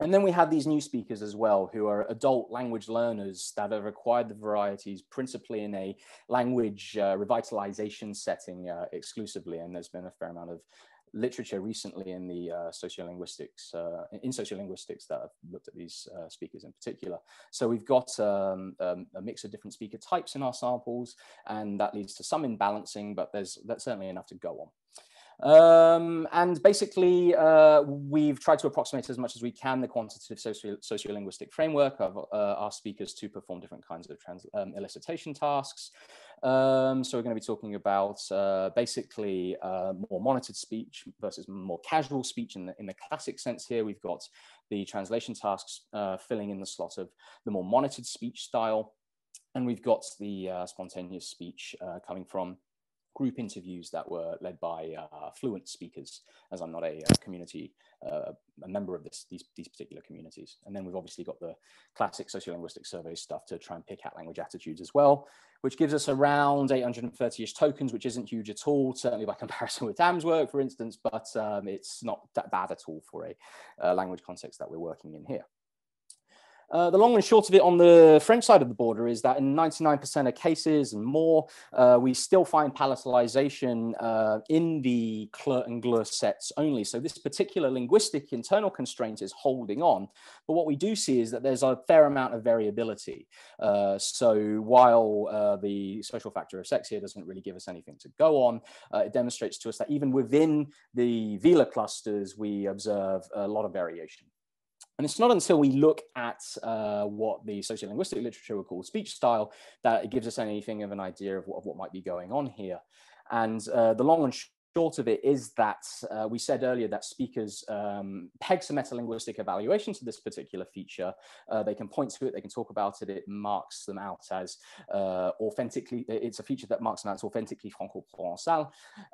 And then we have these new speakers as well, who are adult language learners that have acquired the varieties principally in a language uh, revitalization setting uh, exclusively. And there's been a fair amount of literature recently in the uh, sociolinguistics, uh, in sociolinguistics that have looked at these uh, speakers in particular. So we've got um, um, a mix of different speaker types in our samples, and that leads to some imbalancing, but there's that's certainly enough to go on. Um, and basically, uh, we've tried to approximate as much as we can the quantitative socio sociolinguistic framework of uh, our speakers to perform different kinds of trans um, elicitation tasks. Um, so we're going to be talking about uh, basically uh, more monitored speech versus more casual speech in the, in the classic sense here. We've got the translation tasks uh, filling in the slot of the more monitored speech style. And we've got the uh, spontaneous speech uh, coming from group interviews that were led by uh, fluent speakers, as I'm not a, a community, uh, a member of this, these, these particular communities. And then we've obviously got the classic sociolinguistic survey stuff to try and pick out language attitudes as well, which gives us around eight hundred thirty-ish tokens, which isn't huge at all, certainly by comparison with Tam's work, for instance, but um, it's not that bad at all for a uh, language context that we're working in here. Uh, the long and short of it on the French side of the border is that in ninety-nine percent of cases and more, uh, we still find palatalization uh, in the cle and gle sets only. So this particular linguistic internal constraint is holding on. But what we do see is that there's a fair amount of variability. Uh, so while uh, the social factor of sex here doesn't really give us anything to go on, uh, it demonstrates to us that even within the velar clusters, we observe a lot of variation. And it's not until we look at uh, what the sociolinguistic literature would call speech style that it gives us anything of an idea of what, of what might be going on here. And uh, the long and short of it is that uh, we said earlier that speakers um, peg some metalinguistic evaluation to this particular feature. Uh, they can point to it, they can talk about it, it marks them out as uh, authentically, it's a feature that marks them out as authentically Franco-Provençal.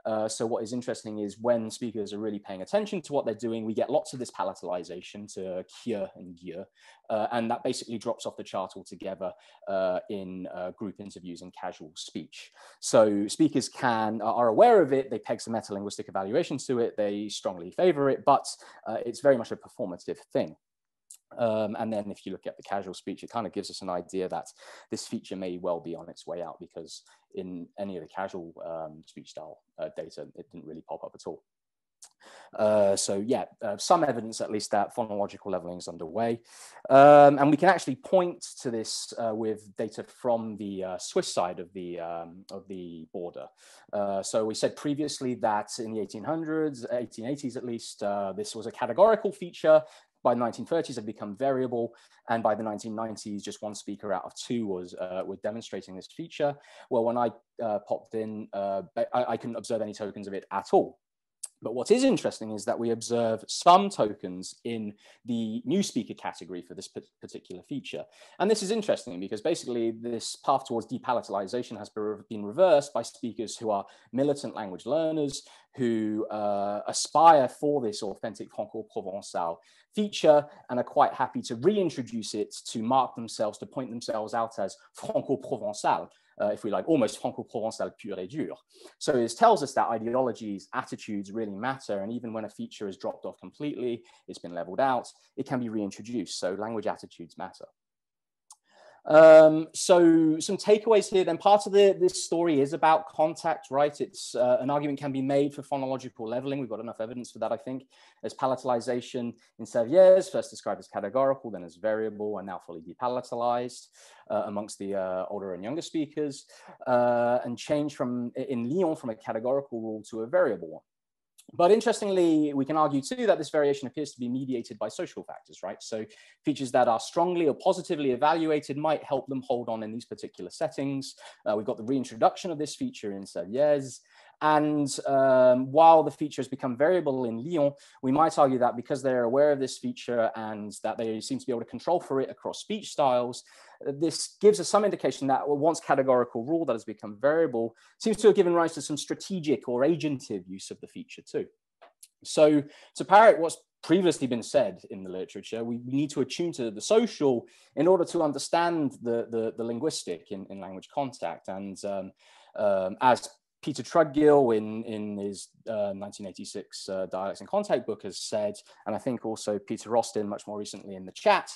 Uh, so what is interesting is when speakers are really paying attention to what they're doing, we get lots of this palatalization to kier and gier, uh, and that basically drops off the chart altogether uh, in uh, group interviews and casual speech. So speakers can are aware of it, they peg some metalinguistic evaluation to it, they strongly favor it, but uh, it's very much a performative thing. Um, and then if you look at the casual speech, it kind of gives us an idea that this feature may well be on its way out, because in any of the casual um, speech style uh, data, it didn't really pop up at all. Uh, so yeah, uh, some evidence at least that phonological leveling is underway. Um, and we can actually point to this uh, with data from the uh, Swiss side of the, um, of the border. Uh, so we said previously that in the eighteen hundreds, eighteen eighties at least, uh, this was a categorical feature. By the nineteen thirties, had become variable, and by the nineteen nineties, just one speaker out of two was uh, was demonstrating this feature. Well, when I uh, popped in, uh, I, I couldn't observe any tokens of it at all. But what is interesting is that we observe some tokens in the new speaker category for this particular feature. And this is interesting because basically this path towards depalatalization has been reversed by speakers who are militant language learners, who uh, aspire for this authentic Franco-Provençal feature and are quite happy to reintroduce it to mark themselves, to point themselves out as Franco-Provençal. Uh, if we like, almost Franco-Provençal pure et dure. So this tells us that ideologies, attitudes really matter, and even when a feature is dropped off completely, it's been leveled out, it can be reintroduced, so language attitudes matter. Um, so some takeaways here, then. Part of the, this story is about contact, right? It's uh, an argument can be made for phonological leveling. We've got enough evidence for that, I think. There's palatalization in Servier's, first described as categorical, then as variable, and now fully depalatalized uh, amongst the uh, older and younger speakers, uh, and change from, in Lyon, from a categorical rule to a variable one. But interestingly, we can argue too that this variation appears to be mediated by social factors, right? So features that are strongly or positively evaluated might help them hold on in these particular settings. Uh, we've got the reintroduction of this feature in Servier's. And um, while the feature has become variable in Lyon, we might argue that because they're aware of this feature and that they seem to be able to control for it across speech styles, this gives us some indication that a once categorical rule that has become variable seems to have given rise to some strategic or agentive use of the feature too. So to parrot what's previously been said in the literature, we need to attune to the social in order to understand the, the, the linguistic in, in language contact. And um, um, as Peter Trudgill in, in his uh, nineteen eighty-six uh, Dialects and Contact book has said, and I think also Peter Austin much more recently in the chat,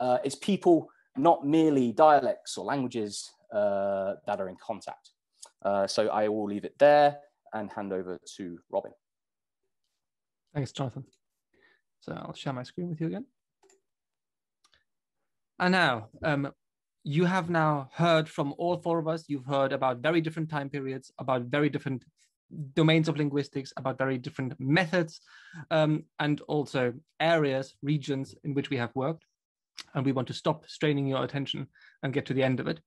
uh, it's people, not merely dialects or languages uh, that are in contact. Uh, so I will leave it there and hand over to Robin. Thanks, Jonathan. So I'll share my screen with you again. And now, um, you have now heard from all four of us. You've heard about very different time periods, about very different domains of linguistics, about very different methods, um, and also areas, regions in which we have worked. And we want to stop straining your attention and get to the end of it.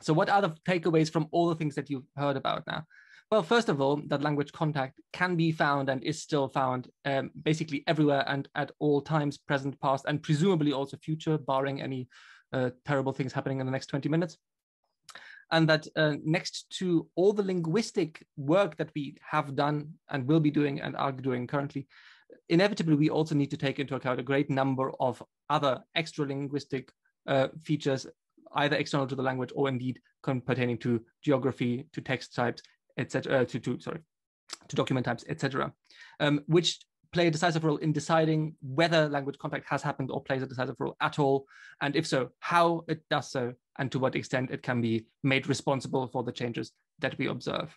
So what are the takeaways from all the things that you've heard about now? Well, first of all, that language contact can be found and is still found um, basically everywhere and at all times, present, past, and presumably also future, barring any Uh, terrible things happening in the next twenty minutes. And that uh, next to all the linguistic work that we have done and will be doing and are doing currently, inevitably we also need to take into account a great number of other extra linguistic uh, features, either external to the language or indeed pertaining to geography, to text types, et cetera, uh, to, to, sorry, to document types, et cetera, um, which play a decisive role in deciding whether language contact has happened or plays a decisive role at all, and if so, how it does so, and to what extent it can be made responsible for the changes that we observe.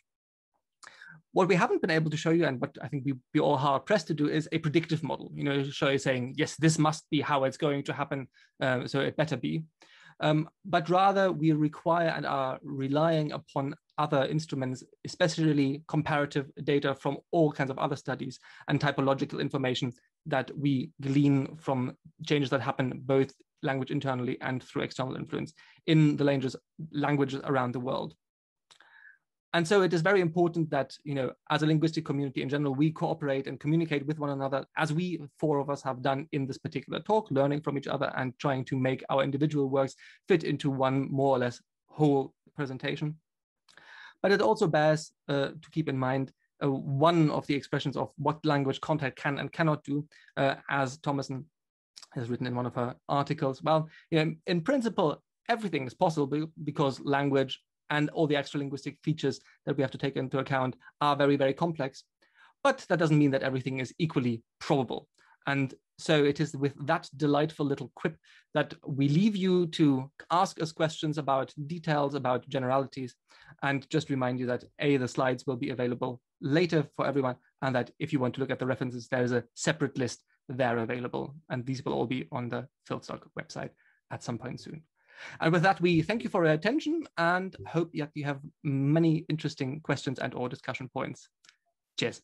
What we haven't been able to show you, and what I think we, we all hard pressed to do, is a predictive model, you know, show you saying, yes, this must be how it's going to happen, uh, so it better be. Um, but rather we require and are relying upon other instruments, especially comparative data from all kinds of other studies and typological information that we glean from changes that happen both language internally and through external influence in the languages around the world. And so it is very important that, you know, as a linguistic community in general, we cooperate and communicate with one another, as we, four of us, have done in this particular talk, learning from each other and trying to make our individual works fit into one more or less whole presentation. But it also bears uh, to keep in mind uh, one of the expressions of what language contact can and cannot do, uh, as Thomason has written in one of her articles. Well, you know, in principle, everything is possible because language and all the extra linguistic features that we have to take into account are very, very complex. But that doesn't mean that everything is equally probable. And so it is with that delightful little quip that we leave you to ask us questions about details, about generalities, and just remind you that A, the slides will be available later for everyone, and that if you want to look at the references, there is a separate list there available, and these will all be on the Philsoc website at some point soon. And with that, we thank you for your attention and hope that you have many interesting questions and or discussion points. Cheers.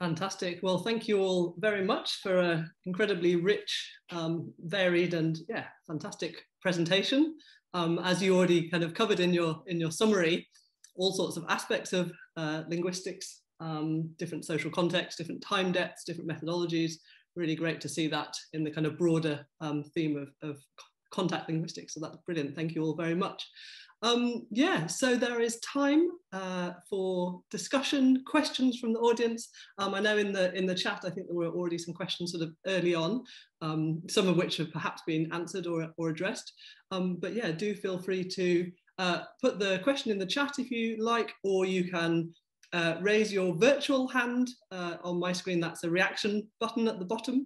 Fantastic. Well, thank you all very much for an incredibly rich, um, varied and yeah, fantastic presentation. Um, as you already kind of covered in your, in your summary, all sorts of aspects of uh, linguistics, um, different social contexts, different time depths, different methodologies. Really great to see that in the kind of broader um, theme of, of contact linguistics. So that's brilliant. Thank you all very much. Um, yeah, so there is time uh, for discussion, questions from the audience. Um, I know in the in the chat, I think there were already some questions sort of early on, um, some of which have perhaps been answered or, or addressed. Um, but yeah, do feel free to uh, put the question in the chat if you like, or you can Uh, raise your virtual hand. Uh, on my screen, that's a reaction button at the bottom,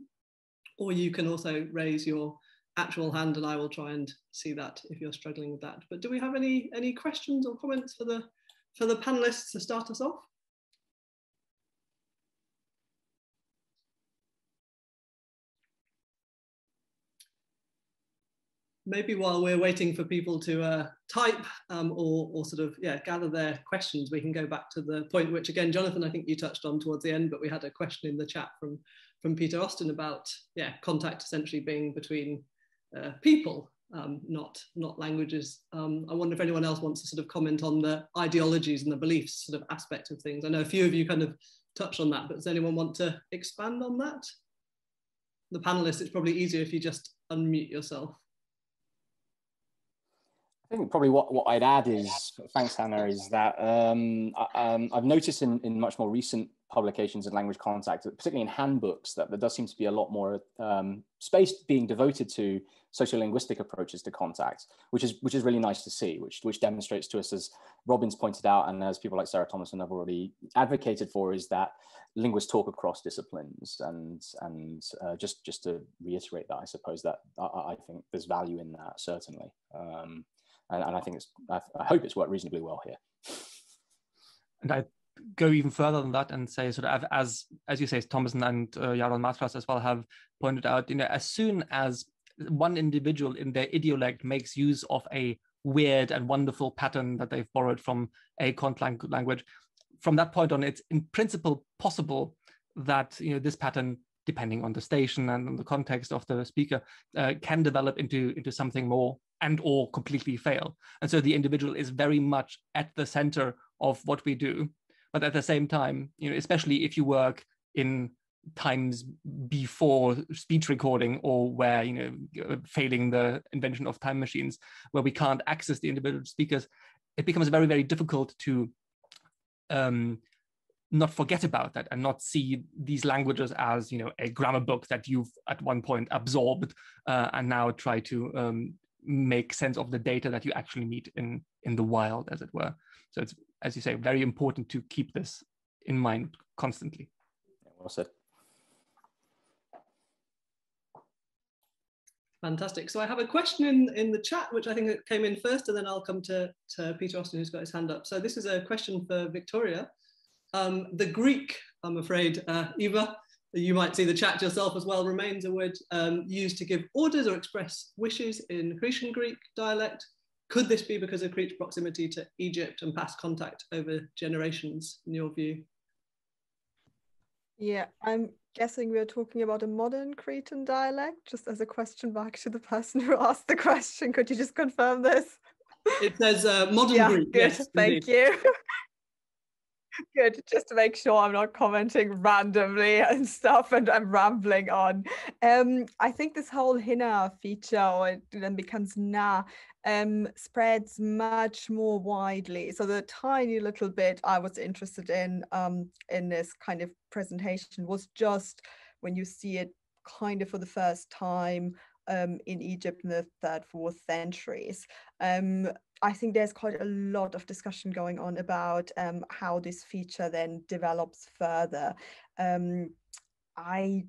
or you can also raise your actual hand and I will try and see that if you're struggling with that. But do we have any any questions or comments for the for the panelists to start us off? Maybe while we're waiting for people to uh, type um, or, or sort of yeah, gather their questions, we can go back to the point which, again, Jonathan, I think you touched on towards the end, but we had a question in the chat from, from Peter Austin about yeah, contact essentially being between uh, people, um, not, not languages. Um, I wonder if anyone else wants to sort of comment on the ideologies and the beliefs sort of aspect of things. I know a few of you kind of touched on that, but does anyone want to expand on that? The panelists, it's probably easier if you just unmute yourself. I think probably what, what I'd add is, thanks Hannah, is that um, I, um, I've noticed in, in much more recent publications in language contact, particularly in handbooks, that there does seem to be a lot more um, space being devoted to sociolinguistic approaches to contact, which is which is really nice to see, which which demonstrates to us, as Robin's pointed out, and as people like Sarah Thomason have already advocated for, is that linguists talk across disciplines, and and uh, just just to reiterate that, I suppose that I, I think there's value in that certainly. Um, And, and I think it's, I, I hope it's worked reasonably well here. And I go even further than that and say, sort of, as as you say, Thomason and uh, Jaron Matras as well have pointed out, you know, as soon as one individual in their idiolect makes use of a weird and wonderful pattern that they've borrowed from a conlang language, from that point on, it's in principle possible that, you know, this pattern, depending on the station and on the context of the speaker, uh, can develop into, into something more and or completely fail. And so the individual is very much at the center of what we do. But at the same time, you know, especially if you work in times before speech recording, or where, you know, failing the invention of time machines, where we can't access the individual speakers, it becomes very, very difficult to um, not forget about that and not see these languages as, you know, a grammar book that you've at one point absorbed uh, and now try to um, make sense of the data that you actually meet in, in the wild, as it were. So it's, as you say, very important to keep this in mind constantly. Yeah, well said. Fantastic. So I have a question in, in the chat, which I think came in first, and then I'll come to, to Peter Austin, who's got his hand up. So this is a question for Victoria. Um, the Greek, I'm afraid, uh, Eva, you might see the chat yourself as well, remains a word um, used to give orders or express wishes in Cretan Greek dialect. Could this be because of Crete's proximity to Egypt and past contact over generations, in your view? Yeah, I'm guessing we're talking about a modern Cretan dialect, just as a question back to the person who asked the question. Could you just confirm this? It says uh, modern yeah, Greek. Good, yes, thank indeed. you. Good, just to make sure I'm not commenting randomly and stuff and I'm rambling on. Um, I think this whole Hina feature, or it then becomes Na, um, spreads much more widely. So the tiny little bit I was interested in um, in this kind of presentation was just when you see it kind of for the first time um, in Egypt in the third, fourth centuries. Um, I think there's quite a lot of discussion going on about um, how this feature then develops further. Um, I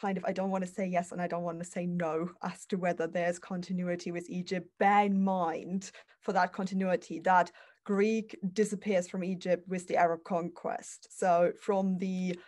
kind of, I don't want to say yes and I don't want to say no as to whether there's continuity with Egypt. Bear in mind for that continuity that Greek disappears from Egypt with the Arab conquest. So from the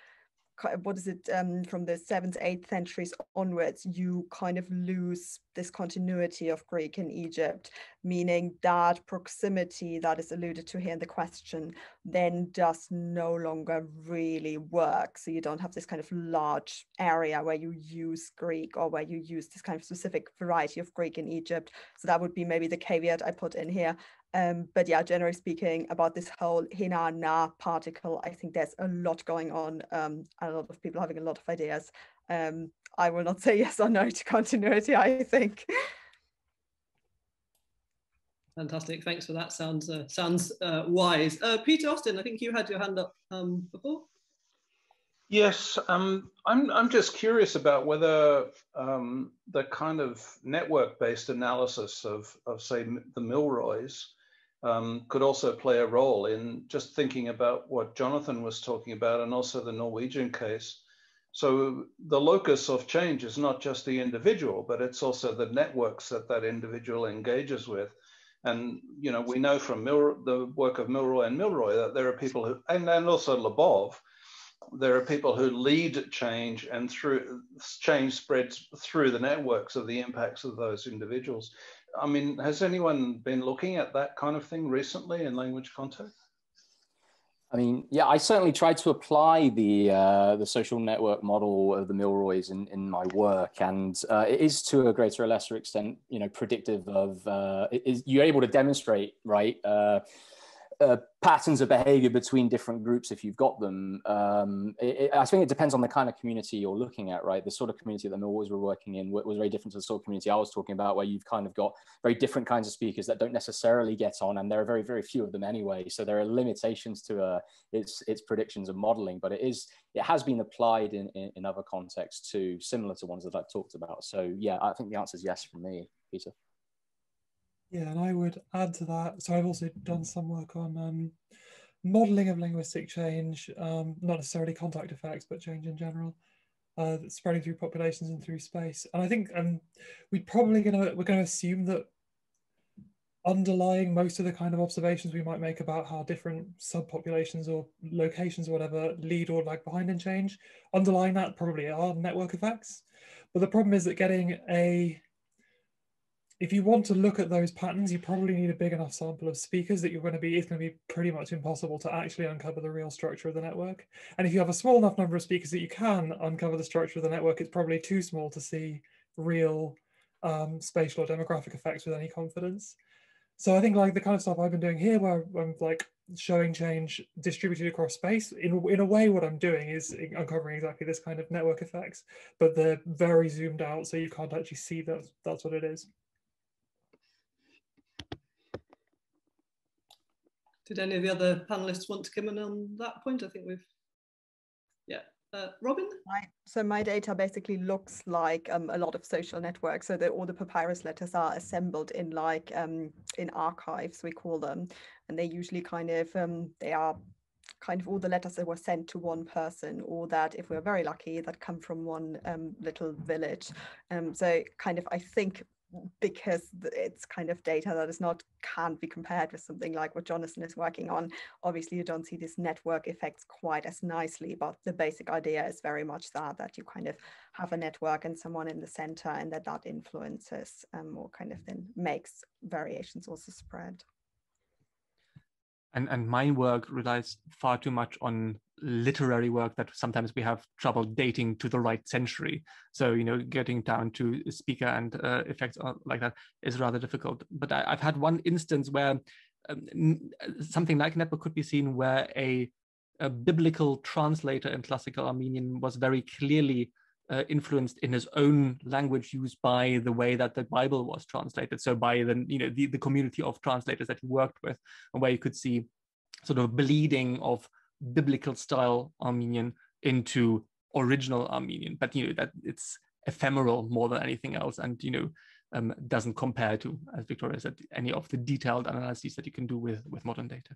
what is it, um, from the seventh, eighth centuries onwards, you kind of lose this continuity of Greek in Egypt, meaning that proximity that is alluded to here in the question then does no longer really work. So you don't have this kind of large area where you use Greek or where you use this kind of specific variety of Greek in Egypt. So that would be maybe the caveat I put in here. Um, but yeah, generally speaking, about this whole Hina Na particle, I think there's a lot going on, um, and a lot of people having a lot of ideas. Um, I will not say yes or no to continuity, I think. Fantastic, thanks for that. Sounds uh, sounds uh, wise. Uh, Peter Austin, I think you had your hand up um, before. Yes, um, I'm, I'm just curious about whether um, the kind of network-based analysis of, of, say, the Milroys um, could also play a role in just thinking about what Jonathan was talking about and also the Norwegian case. So the locus of change is not just the individual, but it's also the networks that that individual engages with. And, you know, we know from Mil the work of Milroy and Milroy that there are people who, and, and also Lebov, there are people who lead change, and through change spreads through the networks of the impacts of those individuals. I mean, has anyone been looking at that kind of thing recently in language context? I mean, yeah, I certainly tried to apply the uh, the social network model of the Milroys in, in my work, and uh, it is to a greater or lesser extent, you know, predictive of uh, is you're able to demonstrate, right? Uh, Uh, patterns of behavior between different groups if you've got them. Um, it, it, I think it depends on the kind of community you're looking at, right? The sort of community that the Milroys were working in was very different to the sort of community I was talking about, where you've kind of got very different kinds of speakers that don't necessarily get on, and there are very, very few of them anyway. So there are limitations to uh, its its predictions and modeling, but it is it has been applied in, in, in other contexts too, similar to ones that I've talked about. So yeah, I think the answer is yes for me, Peter. Yeah, and I would add to that, so I've also done some work on um, modelling of linguistic change, um, not necessarily contact effects, but change in general, uh, that's spreading through populations and through space. And I think um, we're probably going to, we're going to assume that underlying most of the kind of observations we might make about how different subpopulations or locations or whatever lead or lag behind in change, underlying that probably are network effects. But the problem is that getting a if you want to look at those patterns, you probably need a big enough sample of speakers that you're going to be, it's going to be pretty much impossible to actually uncover the real structure of the network. And if you have a small enough number of speakers that you can uncover the structure of the network, it's probably too small to see real um, spatial or demographic effects with any confidence. So I think like the kind of stuff I've been doing here where I'm like showing change distributed across space, in, in a way what I'm doing is uncovering exactly this kind of network effects, but they're very zoomed out so you can't actually see that that's what it is. Did any of the other panelists want to come in on that point? I think we've, yeah. Uh, Robin? My, so my data basically looks like um, a lot of social networks. So that all the papyrus letters are assembled in like, um, in archives, we call them. And they usually kind of, um, they are kind of all the letters that were sent to one person, or that if we're very lucky, that come from one um, little village. Um, so kind of, I think, because it's kind of data that is not, can't be compared with something like what Jonathan is working on. Obviously, you don't see this network effects quite as nicely, but the basic idea is very much that, that you kind of have a network and someone in the center, and that that influences um, or kind of then makes variations also spread. And, and my work relies far too much on literary work that sometimes we have trouble dating to the right century. So, you know, getting down to speaker and uh, effects like that is rather difficult. But I, I've had one instance where um, something like that could be seen where a, a biblical translator in classical Armenian was very clearly Uh, influenced in his own language use by the way that the Bible was translated. So by the, you know, the, the community of translators that he worked with, and where you could see sort of bleeding of biblical style Armenian into original Armenian, but, you know, that it's ephemeral more than anything else. And, you know, um, doesn't compare to, as Victoria said, any of the detailed analyses that you can do with, with modern data.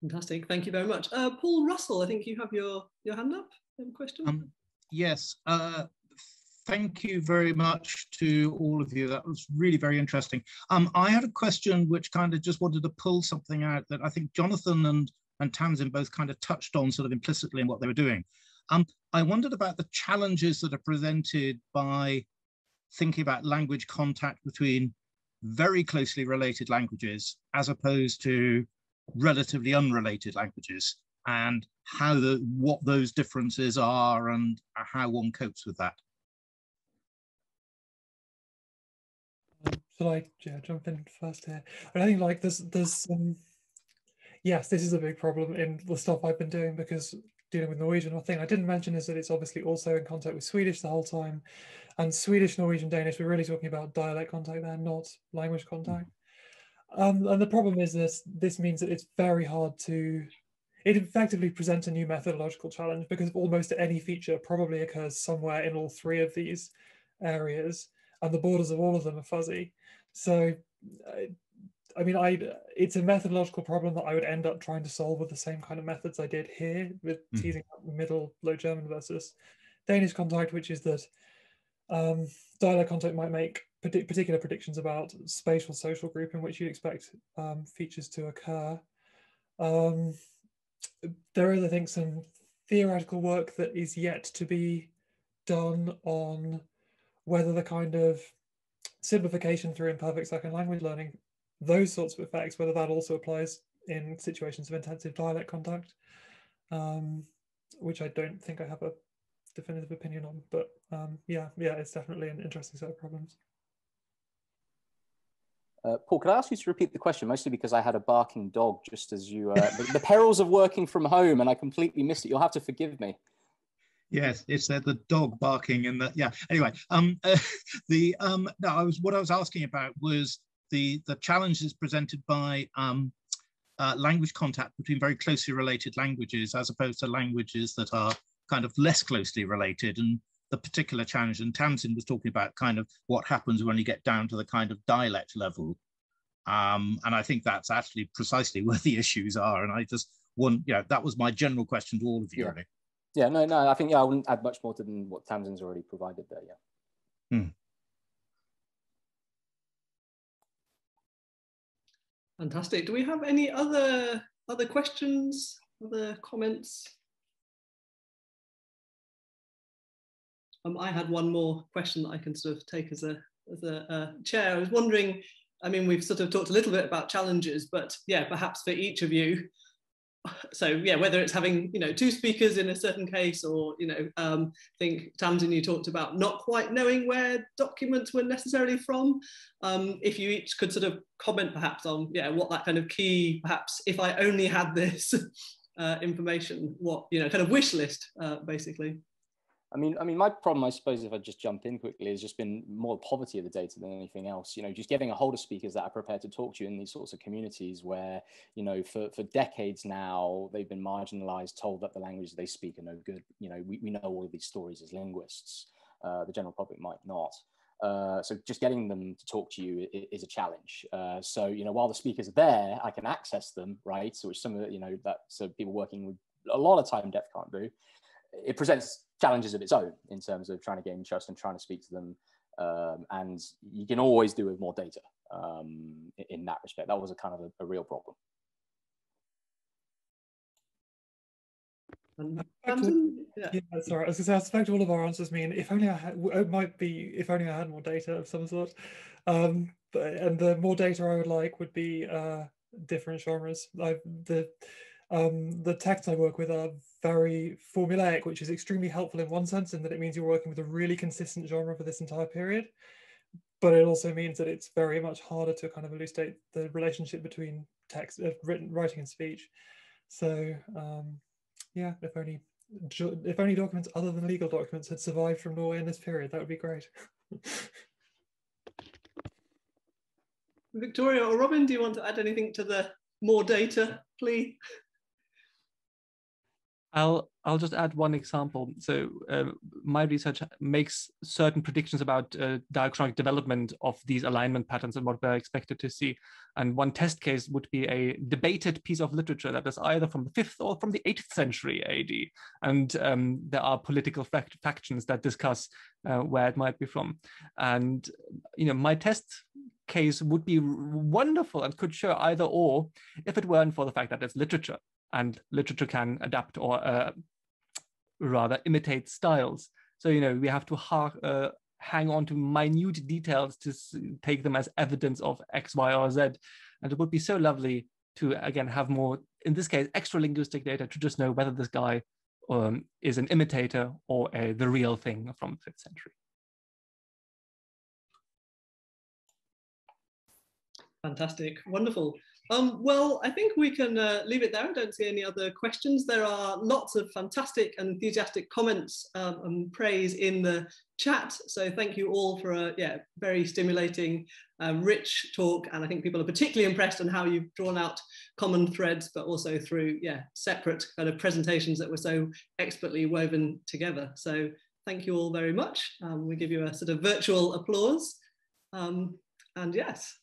Fantastic. Thank you very much. Uh, Paul Russell, I think you have your, your hand up. Question? Um, yes. Uh, thank you very much to all of you. That was really very interesting. Um, I had a question which kind of just wanted to pull something out that I think Jonathan and, and Tamsin both kind of touched on sort of implicitly in what they were doing. Um, I wondered about the challenges that are presented by thinking about language contact between very closely related languages as opposed to relatively unrelated languages, and how the what those differences are and how one copes with that. Um, should I yeah, jump in first here? I think like there's there's um, yes, this is a big problem in the stuff I've been doing, because dealing with Norwegian, one thing I didn't mention is that it's obviously also in contact with Swedish the whole time, and Swedish, Norwegian, Danish, we're really talking about dialect contact there, not language contact. Um, and the problem is this, this means that it's very hard to It effectively presents a new methodological challenge, because almost any feature probably occurs somewhere in all three of these areas, and the borders of all of them are fuzzy. So, I, I mean, I it's a methodological problem that I would end up trying to solve with the same kind of methods I did here, with mm. teasing out Middle Low German versus Danish contact, which is that um, dialect contact might make partic particular predictions about spatial social group in which you'd expect um, features to occur. Um, There is, I think, some theoretical work that is yet to be done on whether the kind of simplification through imperfect second language learning, those sorts of effects, whether that also applies in situations of intensive dialect contact, um, which I don't think I have a definitive opinion on. But um, yeah, yeah, it's definitely an interesting set of problems. Uh, Paul, could I ask you to repeat the question, mostly because I had a barking dog just as you... Uh, the, the perils of working from home, and I completely missed it. You'll have to forgive me. Yes, it's uh, the dog barking and the... Yeah, anyway, um, uh, the, um, no, I was, what I was asking about was the, the challenges presented by um, uh, language contact between very closely related languages as opposed to languages that are kind of less closely related, and the particular challenge, and Tamsin was talking about kind of what happens when you get down to the kind of dialect level, um, and I think that's actually precisely where the issues are. And I just want, yeah, you know, that was my general question to all of you. Yeah, really. yeah no, no, I think yeah, I wouldn't add much more to than what Tamsin's already provided there. Yeah. Hmm. Fantastic. Do we have any other other questions, other comments? Um, I had one more question that I can sort of take as a, as a uh, chair. I was wondering, I mean, we've sort of talked a little bit about challenges, but yeah, perhaps for each of you. So yeah, whether it's having, you know, two speakers in a certain case, or, you know, um, I think Tamsin, you talked about not quite knowing where documents were necessarily from. Um, if you each could sort of comment perhaps on, yeah, what that kind of key, perhaps, if I only had this uh, information, what, you know, kind of wish list, uh, basically. I mean, I mean, my problem, I suppose, if I just jump in quickly, has just been more poverty of the data than anything else. You know, just getting a hold of speakers that are prepared to talk to you in these sorts of communities where, you know, for, for decades now, they've been marginalized, told that the languages they speak are no good. You know, we, we know all of these stories as linguists. Uh, the general public might not. Uh, so just getting them to talk to you is a challenge. Uh, so, you know, while the speakers are there, I can access them, right? So which some of the, you know, that so people working with a lot of time depth can't do. It presents challenges of its own in terms of trying to gain trust and trying to speak to them. Um, and you can always do with more data um, in that respect. That was a kind of a, a real problem. Um, yeah. yeah, sorry. I was going to say, I suspect all of our answers mean if only I had, it might be if only I had more data of some sort. Um, but, and the more data I would like would be uh, different genres. I, the, Um, the texts I work with are very formulaic, which is extremely helpful in one sense in that it means you're working with a really consistent genre for this entire period, but it also means that it's very much harder to kind of elucidate the relationship between text, uh, written, writing and speech. So um, yeah, if only, if only documents other than legal documents had survived from Norway in this period, that would be great. Victoria or Robin, do you want to add anything to the more data, please? I'll, I'll just add one example. So um, my research makes certain predictions about uh, diachronic development of these alignment patterns and what we're expected to see. And one test case would be a debated piece of literature that is either from the fifth or from the eighth century A D. And um, there are political fact factions that discuss uh, where it might be from. And, you know, my test case would be wonderful and could show either or if it weren't for the fact that it's literature. And literature can adapt or uh, rather imitate styles. So, you know, we have to ha uh, hang on to minute details to s take them as evidence of X, Y, or Z. And it would be so lovely to, again, have more, in this case, extra linguistic data to just know whether this guy um, is an imitator or a, the real thing from the fifth century. Fantastic, wonderful. Um, well, I think we can uh, leave it there. I don't see any other questions. There are lots of fantastic and enthusiastic comments um, and praise in the chat. So thank you all for a yeah, very stimulating, um, rich talk. And I think people are particularly impressed on how you've drawn out common threads, but also through yeah, separate kind of presentations that were so expertly woven together. So thank you all very much. Um, we give you a sort of virtual applause. Um, and yes.